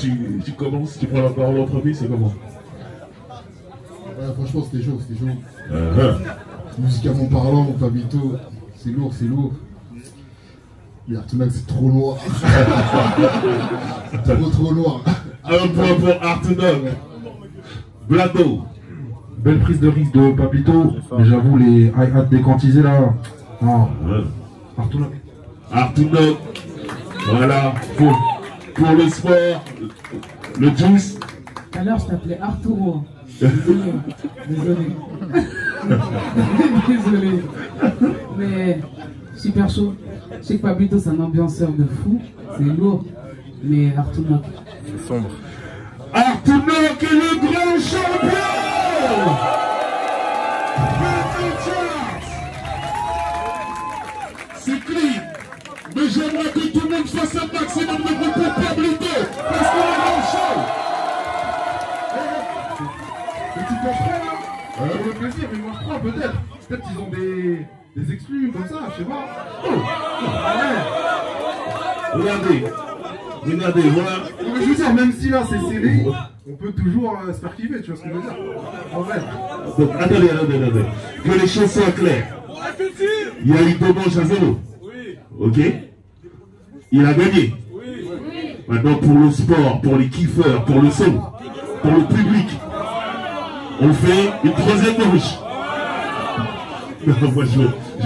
Tu, tu commences, tu prends la parole en premier, c'est comment? Ouais, franchement, c'était chaud, c'était chaud. Uh-huh. Musicalement parlant, Pablito, c'est lourd, c'est lourd. Mais Artoumac, c'est trop noir. trop, trop noir. Un point pour Artoumac. BlackDoe. Belle prise de risque de Pablito. Mais j'avoue, les hi-hats décantisés là. Ah. Artoumac. Artoumac. Voilà. Faut. pour le sport, le Juiice. Tout à l'heure, je t'appelais Artoumac. Désolé. Désolé. Désolé. Mais super chaud. Je sais que Pablito, c'est un ambianceur de fou. C'est lourd. Mais Artoumac. C'est sombre. Artoumac est le grand champion! C'est clean, mais j'aimerais que tout le monde fasse un maximum de bruit pour Pablito, parce qu'on a un show. Et tu penses pas là hein? Pour le plaisir, mais moi je crois peut-être. Peut-être qu'ils ont des, des exclus comme ça, je sais pas. Oh. Ouais. Regardez, regardez, voilà. Non, mais je veux dire, même si là c'est serré, on peut toujours euh, se faire kiffer, tu vois ce que je veux dire? En vrai. Donc attendez, attendez, attendez. Que les choses soient claires. Il y a eu deux manches à zéro. Oui. Ok. Il a gagné. Oui. Maintenant, pour le sport, pour les kiffeurs, pour le son, pour le public, on fait une troisième manche. Non, moi, je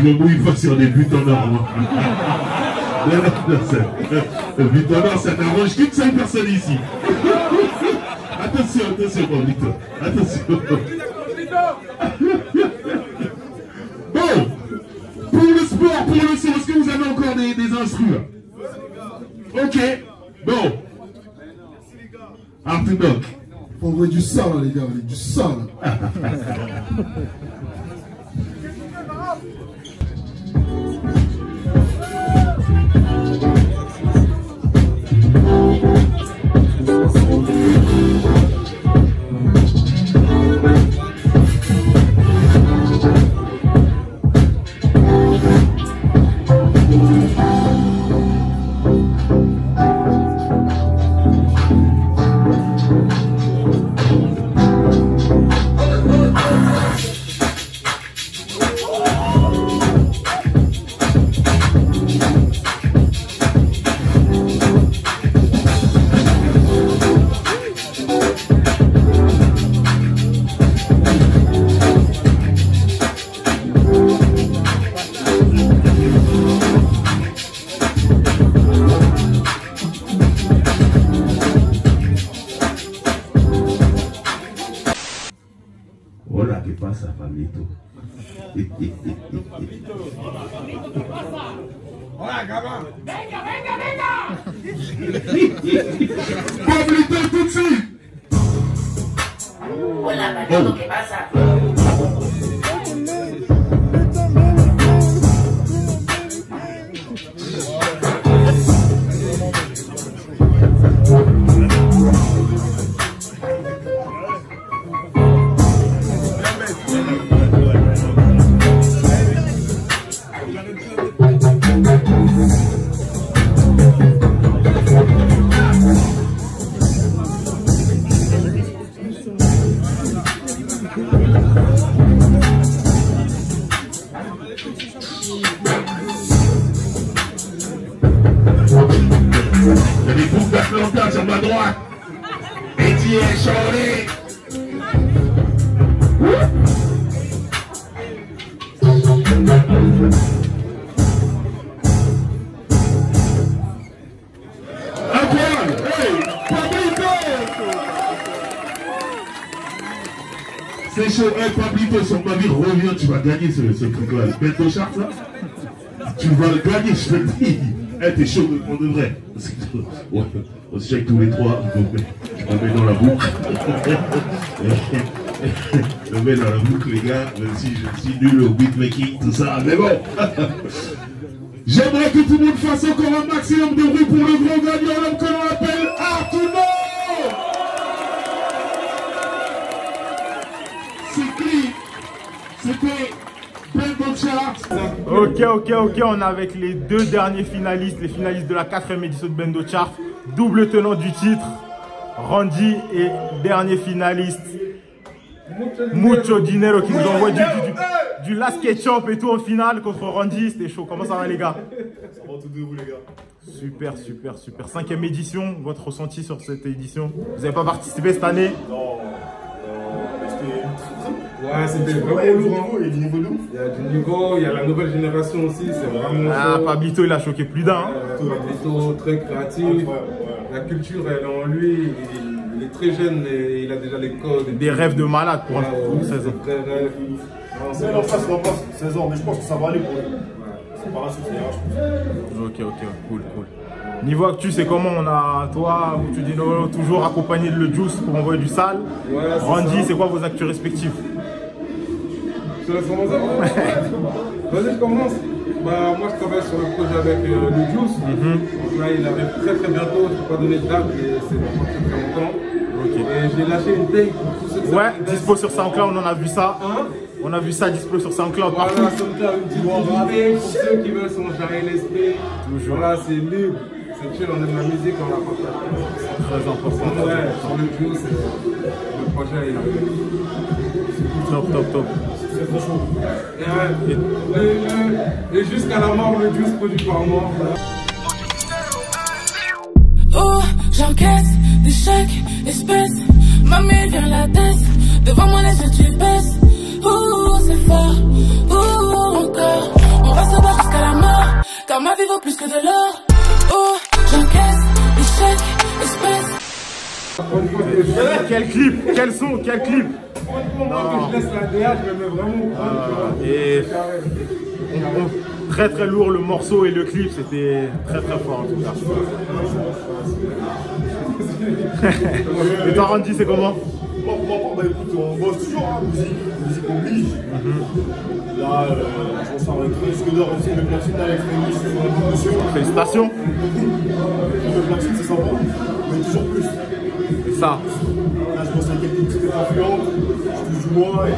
me mouille pas sur des buts en or. Moi. Non, non, non, ça, but en or, ça n'arrange qu'une seule personne ici. Attention, attention, Pablito. Attention. Pour le sport, pour le son, est-ce que vous avez encore des, des instruments? Ok, bon. Artoumac. Faut envoyer du sang là les gars, du sang là. Tu vas gagner ce, ce truc-là, le Bendo Charts là. Tu vas le gagner, je te le dis. Eh, t'es chaud, on devrait. Ouais, on se check tous les trois, on met dans la boucle. On met dans la boucle, les gars, même si je suis nul au beatmaking, tout ça, mais bon. J'aimerais que tout le monde fasse encore un maximum de bruit pour le grand gagnant, l'homme que l'on appelle Artoumac. C'était Bendo Charts. Ok, ok, ok, on est avec les deux derniers finalistes, les finalistes de la quatrième édition de Bendo Charts. Double tenant du titre, Randy, et dernier finaliste, Mucho Dinero, qui nous envoie du, du, du, du last ketchup et tout en finale contre Randy. C'était chaud. Comment ça va les gars? Ça va tout de vous les gars. Super, super, super. Cinquième édition, votre ressenti sur cette édition? Vous n'avez pas participé cette année? Non. Ouais, c'était vraiment lourd, il y a du niveau de ouf. Il y a du niveau, il y a la nouvelle génération aussi, c'est vraiment... Ah, Pablito, il a choqué plus d'un. Pablito, très créatif. La culture, elle est en lui. Il, il est très jeune et il a déjà les codes. Des rêves de malade pour seize ans. Non, en fait, ça va pas seize ans, mais je pense que ça va aller pour lui. C'est pas un souci, je pense. Ok, ok, cool, cool. Niveau actu, c'est comment? On a toi, Mucho Dinero, toujours accompagné de Le Juiice pour envoyer du sale. Ouais, Randy, c'est quoi vos actus respectifs? Je te laisse commencer. Vas-y, je commence. Bah, moi, je travaille sur le projet avec euh, Le Juiice. Mm-hmm. Donc là, il arrive très très bientôt. Je ne peux pas donner de date, mais c'est dans très longtemps. Okay. Et j'ai lâché une tape pour tous ceux qui... Ouais, dispo sur SoundCloud, on en a vu ça. Hein? On a vu ça dispo sur SoundCloud. Voilà, SoundCloud, une petite idée pour ceux qui veulent s'enjailler l'esprit. Toujours. Voilà, c'est libre. C'est chill, on aime la musique, on la partage. Très important. Ouais, sur Le Juiice, le projet est top, top, top. C'est trop chaud. Et, et, et jusqu'à la mort, Le Juiice produit par moi. Oh, j'encaisse des chèques, espèces. Ma mère vient la tête. Devant moi, les yeux, tu baisses. Ouh, c'est fort. Ouh, mon corps. On va se battre jusqu'à la mort. Car ma vie vaut plus que de l'or. Oh, j'encaisse des chèques, espèces. Quel clip, quel son, quel clip. Je laisse la D H, je me mets vraiment ah, et on, on, très très lourd le morceau et le clip, c'était très très fort en tout cas. Et toi Randy, c'est comment? Moi, pour moi, bah, écoute, on bosse toujours, hein, musique, musique oblige. Mm-hmm. Là, euh, on s'en va avec Freezer deux sept sept, le platine avec Freezer deux sept sept. Félicitations. Le platine, c'est sympa, mais toujours plus. Et ça. Là, je pense à quelques petites influentes, je te joue moi et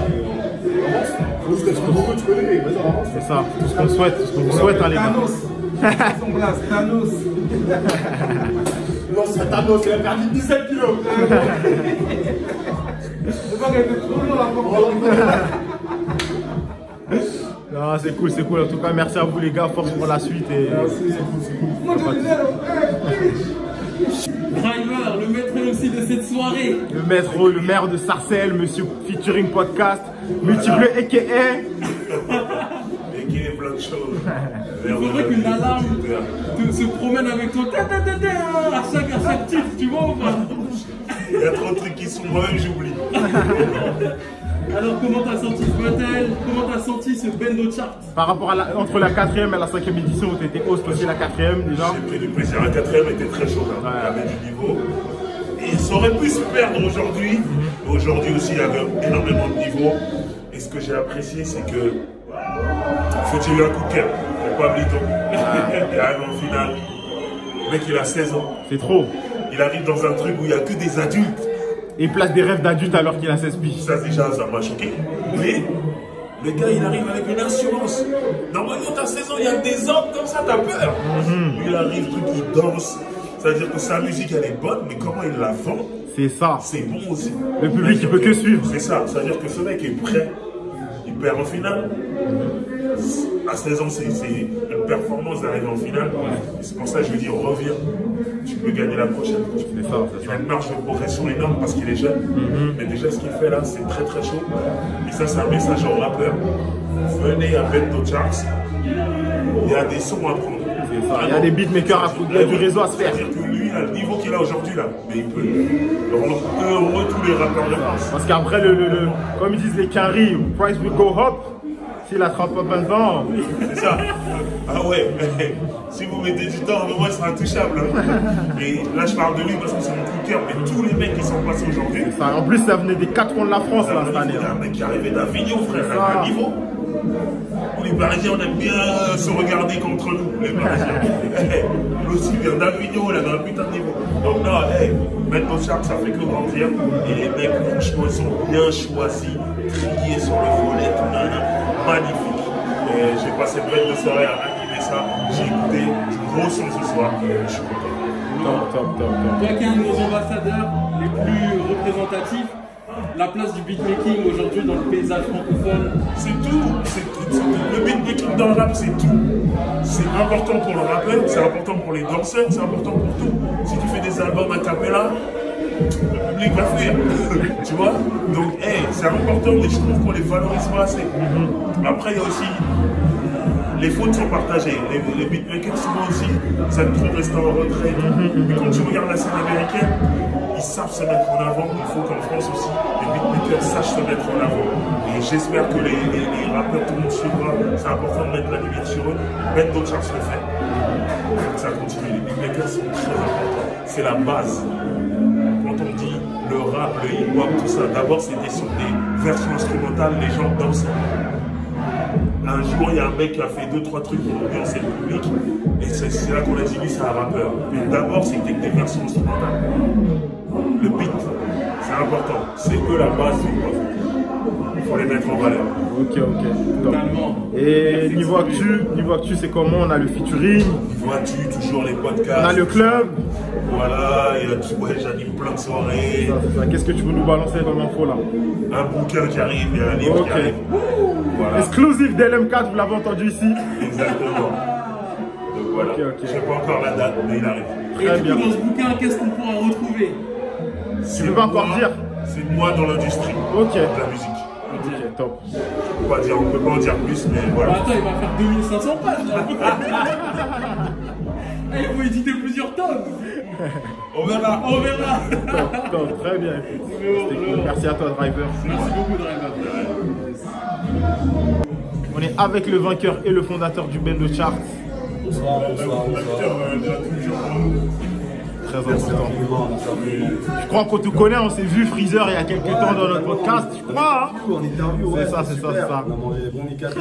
avance. Faut juste être heureux, tu connais, vas-y, avance. C'est ça, tout ce qu'on souhaite, tout ce qu'on souhaite, hein, les gars. Thanos, Thanos. Non, c'est Thanos, il a perdu dix-sept kilos. Non, c'est cool, c'est cool. En tout cas, merci à vous les gars, force pour la suite et Driver, le maître aussi de cette soirée. Le maître, le maire de Sarcelles, monsieur Featuring Podcast, multiple A K A plein de choses. Il faudrait qu'une alarme te, se promène avec ton ta ta ta ta à chaque, à chaque titre, tu vois ou pas? Il y a trop de trucs qui sont loin, j'oublie. Alors comment t'as senti ce battle? Comment t'as senti ce Bendo Chart? Par rapport à la, entre la quatrième et la cinquième édition où t'étais host aussi la quatrième déjà. J'ai pris du plaisir, la quatrième était très chaude, hein. Ouais. Il y avait du niveau. Et ça aurait pu se perdre aujourd'hui. Mmh. Aujourd'hui aussi il y avait énormément de niveau. Et ce que j'ai apprécié c'est que j'ai eu un coup de cœur, pour Pablito. Il arrive en finale, le mec il a seize ans. C'est trop. Il arrive dans un truc où il n'y a que des adultes. Et il place des rêves d'adultes alors qu'il a seize piges. Ça déjà, ça m'a choqué. Mais le gars il arrive avec une assurance. Normalement t'as seize ans, il y a des hommes comme ça, t'as peur. Mm-hmm. Il arrive, truc, il danse. C'est-à-dire que sa musique elle est bonne, mais comment il la vend? C'est ça. C'est bon aussi. Le public il peut que suivre. C'est ça, c'est-à-dire que ce mec est prêt. Il perd en finale. À seize ans, c'est une performance d'arriver en finale. Ouais. C'est pour ça que je lui dis reviens, tu peux gagner la prochaine. C'est ça, c'est ça. Une marge de progression énorme parce qu'il est jeune. Mm-hmm. Mais déjà, ce qu'il fait là, c'est très très chaud. Et ça, c'est un message aux rappeurs. Venez à Bendo Charts. Il y a des sons à prendre. Il y a des beatmakers à prendre. Il y a du réseau à se faire. C'est-à-dire que lui, à le niveau qu'il a aujourd'hui là, mais il peut le rendre heureux tous les rappeurs de France. Parce qu'après, le, le, le, comme ils disent les carry, price will go up. Il attrape pas de temps. C'est ça. Ah ouais, mais si vous mettez du temps, au moins il sera intouchable. Mais là je parle de lui parce que c'est mon coup de cœur, mais tous les mecs qui sont passés aujourd'hui. En plus ça venait des quatre coins de la France là, cette année. Un mec qui arrivait d'Avignon, frère, à un niveau où les Parisiens on aime bien se regarder contre nous, les Parisiens. Aussi vient d'Avignon, il avait un putain de niveau. Donc là, hey, Bendo Charts, ça fait que grandir. Et les mecs, franchement, ils sont bien choisis, triés sur le volet, tout. Magnifique. Et j'ai passé plein de soirées à animer ça. J'ai écouté du gros son ce soir. Je suis content. Top, top, top, top. Toi qui es un de nos ambassadeurs les plus représentatifs, la place du beatmaking aujourd'hui dans le paysage francophone. C'est tout. C'est tout. Le beatmaking dans le rap, c'est tout. C'est important pour le rappeur, c'est important pour les danseurs, c'est important pour tout. Si tu fais des albums à cappella, le public va faire, tu vois. Donc, hey, c'est important, mais je trouve qu'on les valorise pas assez. Après, il y a aussi les fautes sont partagées. Les, les beatmakers, souvent aussi, ça ne trouve rester en retrait. Mais quand tu regardes la scène américaine, ils savent se mettre en avant. Il faut qu'en France aussi, les beatmakers sachent se mettre en avant. Et j'espère que les, les, les rappeurs, tout le monde suivra. C'est important de mettre la lumière sur eux. Bendo Charts le fait. Donc ça continue. Les beatmakers sont très importants. C'est la base. Quand on dit le rap, le hip-hop, tout ça, d'abord c'était sur des versions instrumentales, les gens dansaient. Un jour, il y a un mec qui a fait deux trois trucs pour ambiancer le public, et c'est là qu'on a dit lui, c'est un rappeur. Mais d'abord, c'était des versions instrumentales. Le beat, c'est important. C'est eux la base du hip-hop. Il faut les mettre en valeur. Ok, ok. Totalement. Et niveau actu, niveau actu, c'est comment? On a le featuring. Niveau actu, toujours les podcasts. On a le club. Voilà, et ouais, j'anime plein de soirées. Qu'est-ce que tu veux nous balancer dans l'info là? Un bouquin qui arrive, il y a un livre okay. qui arrive. Voilà. Exclusive D L M quatre, vous l'avez entendu ici. Exactement. Donc voilà, okay, okay. Je n'ai pas encore la date, mais il arrive. Très et du bien. Coup, dans ce bouquin, qu'est-ce qu'on pourra retrouver? Tu ne peux pas encore dire? C'est moi dans l'industrie okay. de la musique. Ok, top. On peut pas dire, on peut pas en dire plus, mais voilà. Bah attends, il va faire deux mille cinq cents pages là. Il faut éditer plusieurs tomes. On verra, on verra. Top, top, très bien. Cool. Merci à toi, Driver. Merci beaucoup, Driver. On est avec le vainqueur et le fondateur du Bendo Charts. Bonsoir, bonsoir, bonsoir. Très important. Je crois qu'on te connaît, on s'est vu Freezer il y a quelques ouais, temps dans notre podcast, tu crois hein? On est interview, ouais. C'est ça, c'est ça, c'est ça. On a mangé des bons nicates.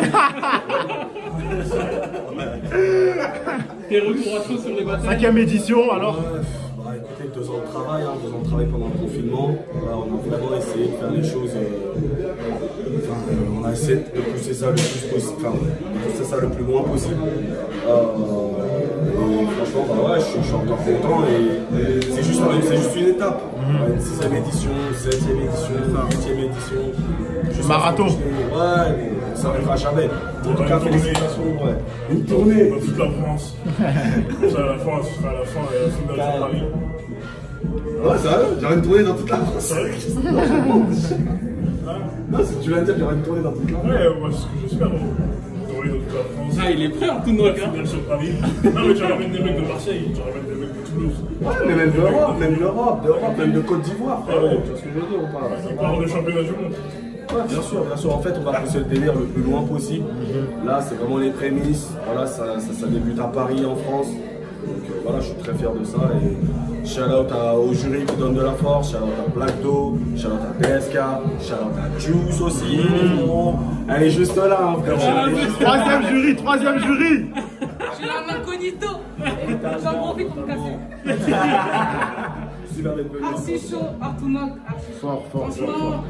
Tes retours à chaud sur les batailles. Cinquième édition alors euh, bah, écoutez, deux ans de travail, hein, deux ans de travail pendant le confinement. Bah, on a vraiment essayé de faire les choses. Euh, enfin, euh, on a essayé de pousser ça le plus possible. Enfin, de pousser ça le plus loin possible. Euh, Franchement, bah ouais, je, je suis encore content et c'est juste, juste une étape. Mmh. sixième édition, septième édition, huitième édition. Marathon. Ouais, mais ça arrivera jamais. En tout cas, félicitations. Ouais. Une tournée. Dans toute la France. à la France, à la fin, et à la fin de Paris. Ouais, ça va, j'aurais une tournée dans toute la France. Non, si tu l'as dit, j'aurais une tournée dans toute la France. Ouais, moi, c'est ce que j'espère. Ah, il est prêt à tout notre hein. sur Paris. Non, mais tu ramènes des mecs de Marseille, tu ramènes des mecs de Toulouse. Ouais, mais même d'Europe, même d'Europe, d'Europe, même de Côte d'Ivoire. Ah ouais, tu vois ce que je veux dire ou pas? On parle de championnat du monde. Ouais, bien sûr, bien sûr. En fait, on va pousser le délire le plus loin possible. Là, c'est vraiment les prémices. Voilà, ça, ça, ça débute à Paris, en France. Donc euh, voilà, je suis très fier de ça. Et shout out à, au jury qui donne de la force, shout out à BlackDoe, shout out à D S K, shout out à Juiice aussi. Mmh. Elle est juste là, hein, frère. Troisième jury, troisième jury. J'ai un incognito. J'en profite pour me casser. Arti chaud, Artoumac, Arti chaud. Fort, fort, fort.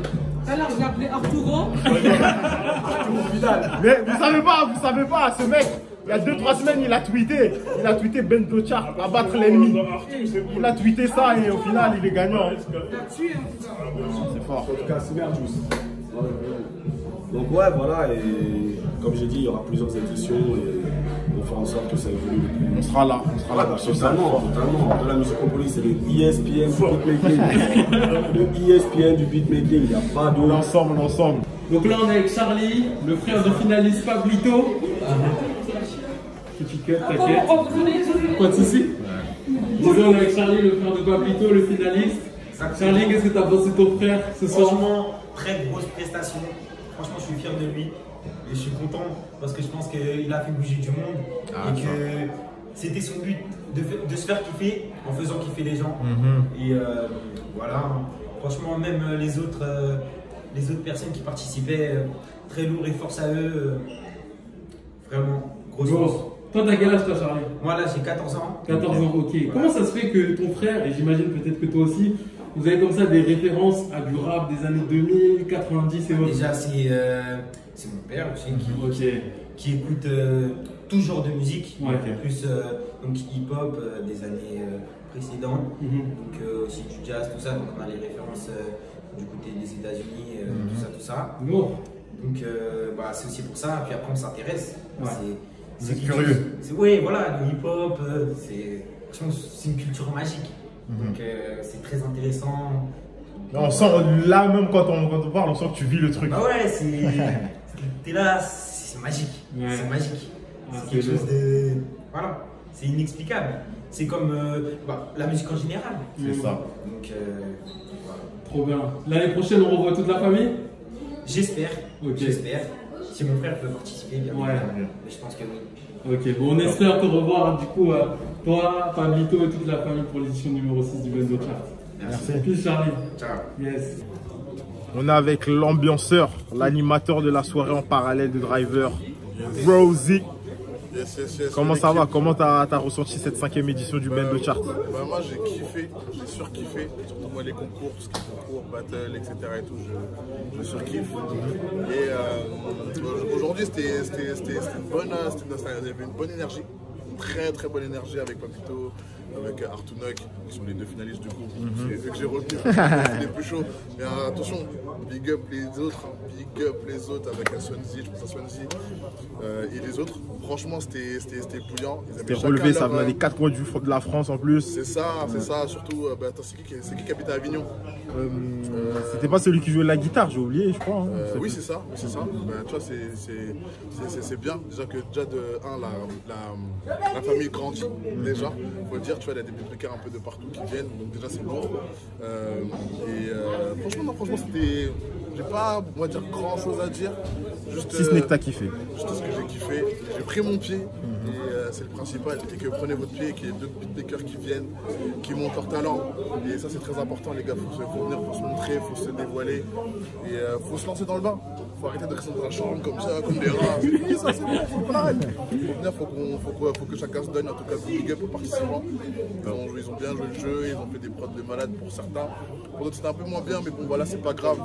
Tout à l'heure, je l'ai appelé Artouron. Artouron Vidal. Mais vous savez pas, vous savez pas, ce mec. Il y a deux trois semaines, il a tweeté, il a tweeté Bendo Charts, abattre l'ennemi. Il a tweeté ça et au final, il est gagnant. C'est fort. En tout cas, c'est bien, Juiice. Donc ouais, voilà, et comme j'ai dit, il y aura plusieurs éditions et on fera en sorte que ça évolue. On sera là, on sera là. Ah, totalement, totalement. De la Musicopólis, c'est le E S P N du beatmaking. Le E S P N du beatmaking, il n'y a pas de... L'ensemble, l'ensemble. Donc là, on est avec Charlie, le frère de finaliste Pablito. Pas de soucis. Disons, on est avec Charlie, le frère de Pablito, le finaliste. Exactement. Charlie, qu'est-ce que tu as pensé de ton frère ce soir? Franchement, très grosse prestation. Franchement, je suis fier de lui. Et je suis content parce que je pense qu'il a fait bouger du monde. Ah, et que c'était son but de, de se faire kiffer en faisant kiffer les gens. Mm-hmm. Et euh, voilà. Franchement, même les autres, euh, les autres personnes qui participaient, euh, très lourd et force à eux. Euh, vraiment, grosse force. Toi, t'as quel âge, toi, Charlie? Moi, là, j'ai quatorze ans. quatorze ans, ok. Ouais. Comment ça se fait que ton frère, et j'imagine peut-être que toi aussi, vous avez comme ça des références à du rap des années deux mille, quatre-vingt-dix et autres? Déjà, c'est euh, mon père, aussi, qui, okay. qui, qui écoute euh, tout genre de musique, ouais, okay. plus euh, donc hip-hop euh, des années euh, précédentes, mm -hmm. donc euh, aussi du jazz, tout ça. Donc, on a les références euh, du côté des États-Unis, euh, mm -hmm. tout ça, tout ça. Oh. Donc, euh, bah, c'est aussi pour ça. Puis après, on s'intéresse. Ouais. C'est curieux. Oui, voilà, le hip-hop, c'est une culture magique. Mm-hmm. Donc euh, c'est très intéressant. On sent, là même quand on, quand on parle, on sent que tu vis le truc. Bah ouais, c'est... t'es là, c'est magique. Ouais. C'est magique. C'est quelque chose de... Voilà, c'est inexplicable. C'est comme euh, bah, la musique en général. C'est ça. Donc, euh, voilà. Trop bien. L'année prochaine, on revoit toute la famille? J'espère. Okay. J'espère. Si mon frère peut participer, bien sûr. Ouais. Je pense que oui. Ok, bon, on espère te revoir du coup, euh, toi, Pablito et toute la famille pour l'édition numéro six du Bendo Charts. Merci. Peace, Charlie. Ciao. Yes. On est avec l'ambianceur, l'animateur de la soirée en parallèle de Driver, Rosie. Yes, yes, yes. Comment ça va? Comment t'as as ressenti cette cinquième édition du ben, Bendo Chart? Ben, moi j'ai kiffé, j'ai surkiffé, surtout moi les concours, tout ce qui est concours, battle, et cetera et tout, je, je surkiffe. Et euh, aujourd'hui c'était une bonne, il y avait une bonne énergie, une très très bonne énergie avec Pablito, avec Har2nok, qui sont les deux finalistes du groupe. Mm-hmm. Vu que j'ai retenu, c'est les plus chauds. Mais euh, attention, big up les autres, big up les autres avec Shuzyy, je pense à Shuzyy, euh, et les autres. Franchement, c'était bouillant. Ils avaient relevé, ça venait des quatre coins du fond de la France en plus. C'est ça, c'est ouais. ça. Surtout, euh, bah, c'est qui, qui qui habite à Avignon? euh, euh, C'était pas celui qui jouait la guitare, j'ai oublié, je crois. Hein, euh, oui, c'est ça, c'est ça. Bah, tu vois, c'est bien. Déjà que déjà de un, la, la, la famille grandit, mm-hmm. déjà, faut le dire. Tu vois, il y a des biblicaires un peu de partout qui viennent, donc déjà c'est bon. Euh, et euh, franchement, non, franchement, c'était. J'ai pas, on va dire, grand chose à dire. Juste, si ce n'est que t'as kiffé. Juste ce que j'ai kiffé. J'ai pris mon pied, mm-hmm. et euh, c'est le principal. Et que prenez votre pied, qu'il y ait d'autres beatmakers qui viennent, qui montrent leur talent. Et ça, c'est très important, les gars. Faut se convenir, faut se montrer, faut se dévoiler. Et euh, faut se lancer dans le bain. Faut arrêter de rester dans la chambre comme ça, comme des rats. Et ça, c'est bon, faut qu'on arrête. Faut qu'on, faut qu'on, faut que chacun se donne, en tout cas, big up aux participants. Ils ont, ils ont bien joué le jeu, ils ont fait des prods de malade pour certains. Pour d'autres, c'était un peu moins bien, mais bon, voilà, c'est pas grave.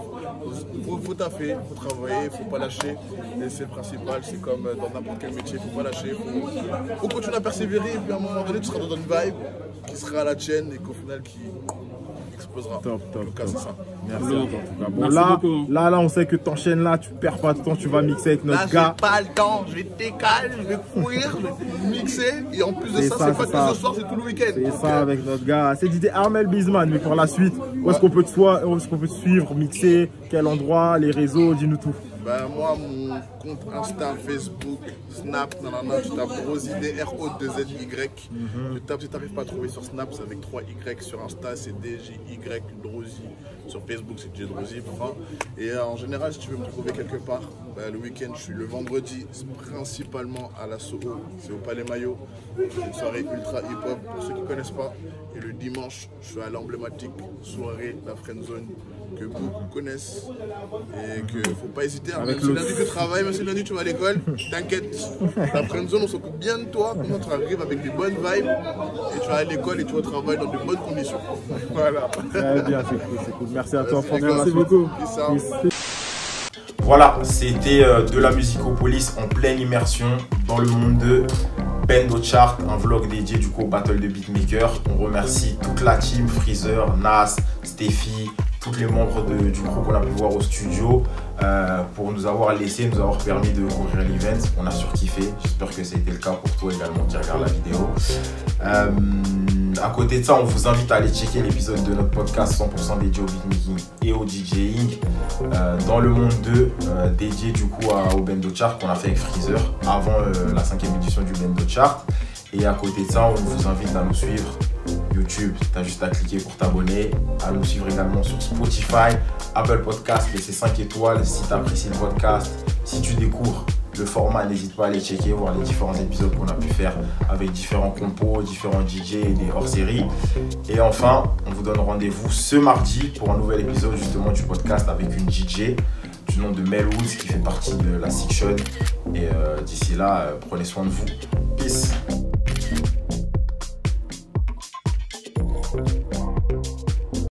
Faut, faut taffer, faut travailler, faut pas lâcher. Et c'est le principal, c'est comme dans n'importe quel métier, faut pas lâcher. Faut, faut continuer à persévérer, et puis à un moment donné, tu seras dans une vibe qui sera à la tienne et qu'au final, qui. Top, top, top. Cas, ça. Merci. Top. Bon, Merci là, là, là, on sait que t'enchaînes là, tu perds pas de temps, tu vas mixer avec notre là, gars. J'ai pas le temps, je vais décaler, je vais courir, je vais mixer. Et en plus de ça, ça c'est pas ça. Que ce soir, c'est tout le week-end. C'est ça, euh... avec notre gars. C'est l'idée Armel Bisman. Mais pour la suite, ouais. où est-ce qu'on peut, est qu'on peut te suivre, mixer, quel endroit, les réseaux, dis-nous tout. Ben, moi, mon compte Insta, Facebook, Snap, nanana, je tape Rosie, D R O deux Z Y. Je tape, si t'arrives pas à trouver sur Snap, c'est avec trois Y. Sur Insta, c'est D J Y Drozzy. Sur Facebook, c'est D J Drozzy. Enfin. Et euh, en général, si tu veux me trouver quelque part, ben, le week-end, je suis le vendredi, principalement à la Soho, c'est au Palais Mayo. C'est une soirée ultra hip-hop pour ceux qui ne connaissent pas. Et le dimanche, je suis à l'emblématique soirée La Friendzone que beaucoup connaissent et que faut pas hésiter. Même si lundi tu travailles, même si lundi tu vas à l'école, t'inquiète, la friendzone, on s'occupe bien de toi, comment tu arrives avec des bonnes vibes et tu vas à l'école et tu vas travailler dans de bonnes conditions. Voilà. Très bien, c'est cool, c'est cool. Merci à toi, François. Merci beaucoup. Voilà, c'était De La Musicopólis en pleine immersion dans le monde de Bendo Chart, un vlog dédié du coup au Battle de Beatmaker. On remercie toute la team, Freezer, Nas, Steffi, tous les membres de, du groupe qu'on a pu voir au studio euh, pour nous avoir laissé, nous avoir permis de courir l'event. On a surkiffé, j'espère que ça a été le cas pour toi également qui regarde la vidéo. Euh, à côté de ça, on vous invite à aller checker l'épisode de notre podcast cent pour cent dédié au beatmaking et au DJing euh, dans le monde deux, euh, dédié du coup à, au Bendo Chart qu'on a fait avec Freezer avant euh, la cinquième édition du Bendo Chart. Et à côté de ça, on vous invite à nous suivre YouTube, tu as juste à cliquer pour t'abonner, à nous suivre également sur Spotify, Apple Podcast, laissez cinq étoiles si tu apprécies le podcast. Si tu découvres le format, n'hésite pas à aller checker, voir les différents épisodes qu'on a pu faire avec différents compos, différents D J et des hors-séries. Et enfin, on vous donne rendez-vous ce mardi pour un nouvel épisode justement du podcast avec une D J du nom de Melvax qui fait partie de la section. Et euh, d'ici là, euh, prenez soin de vous. Peace.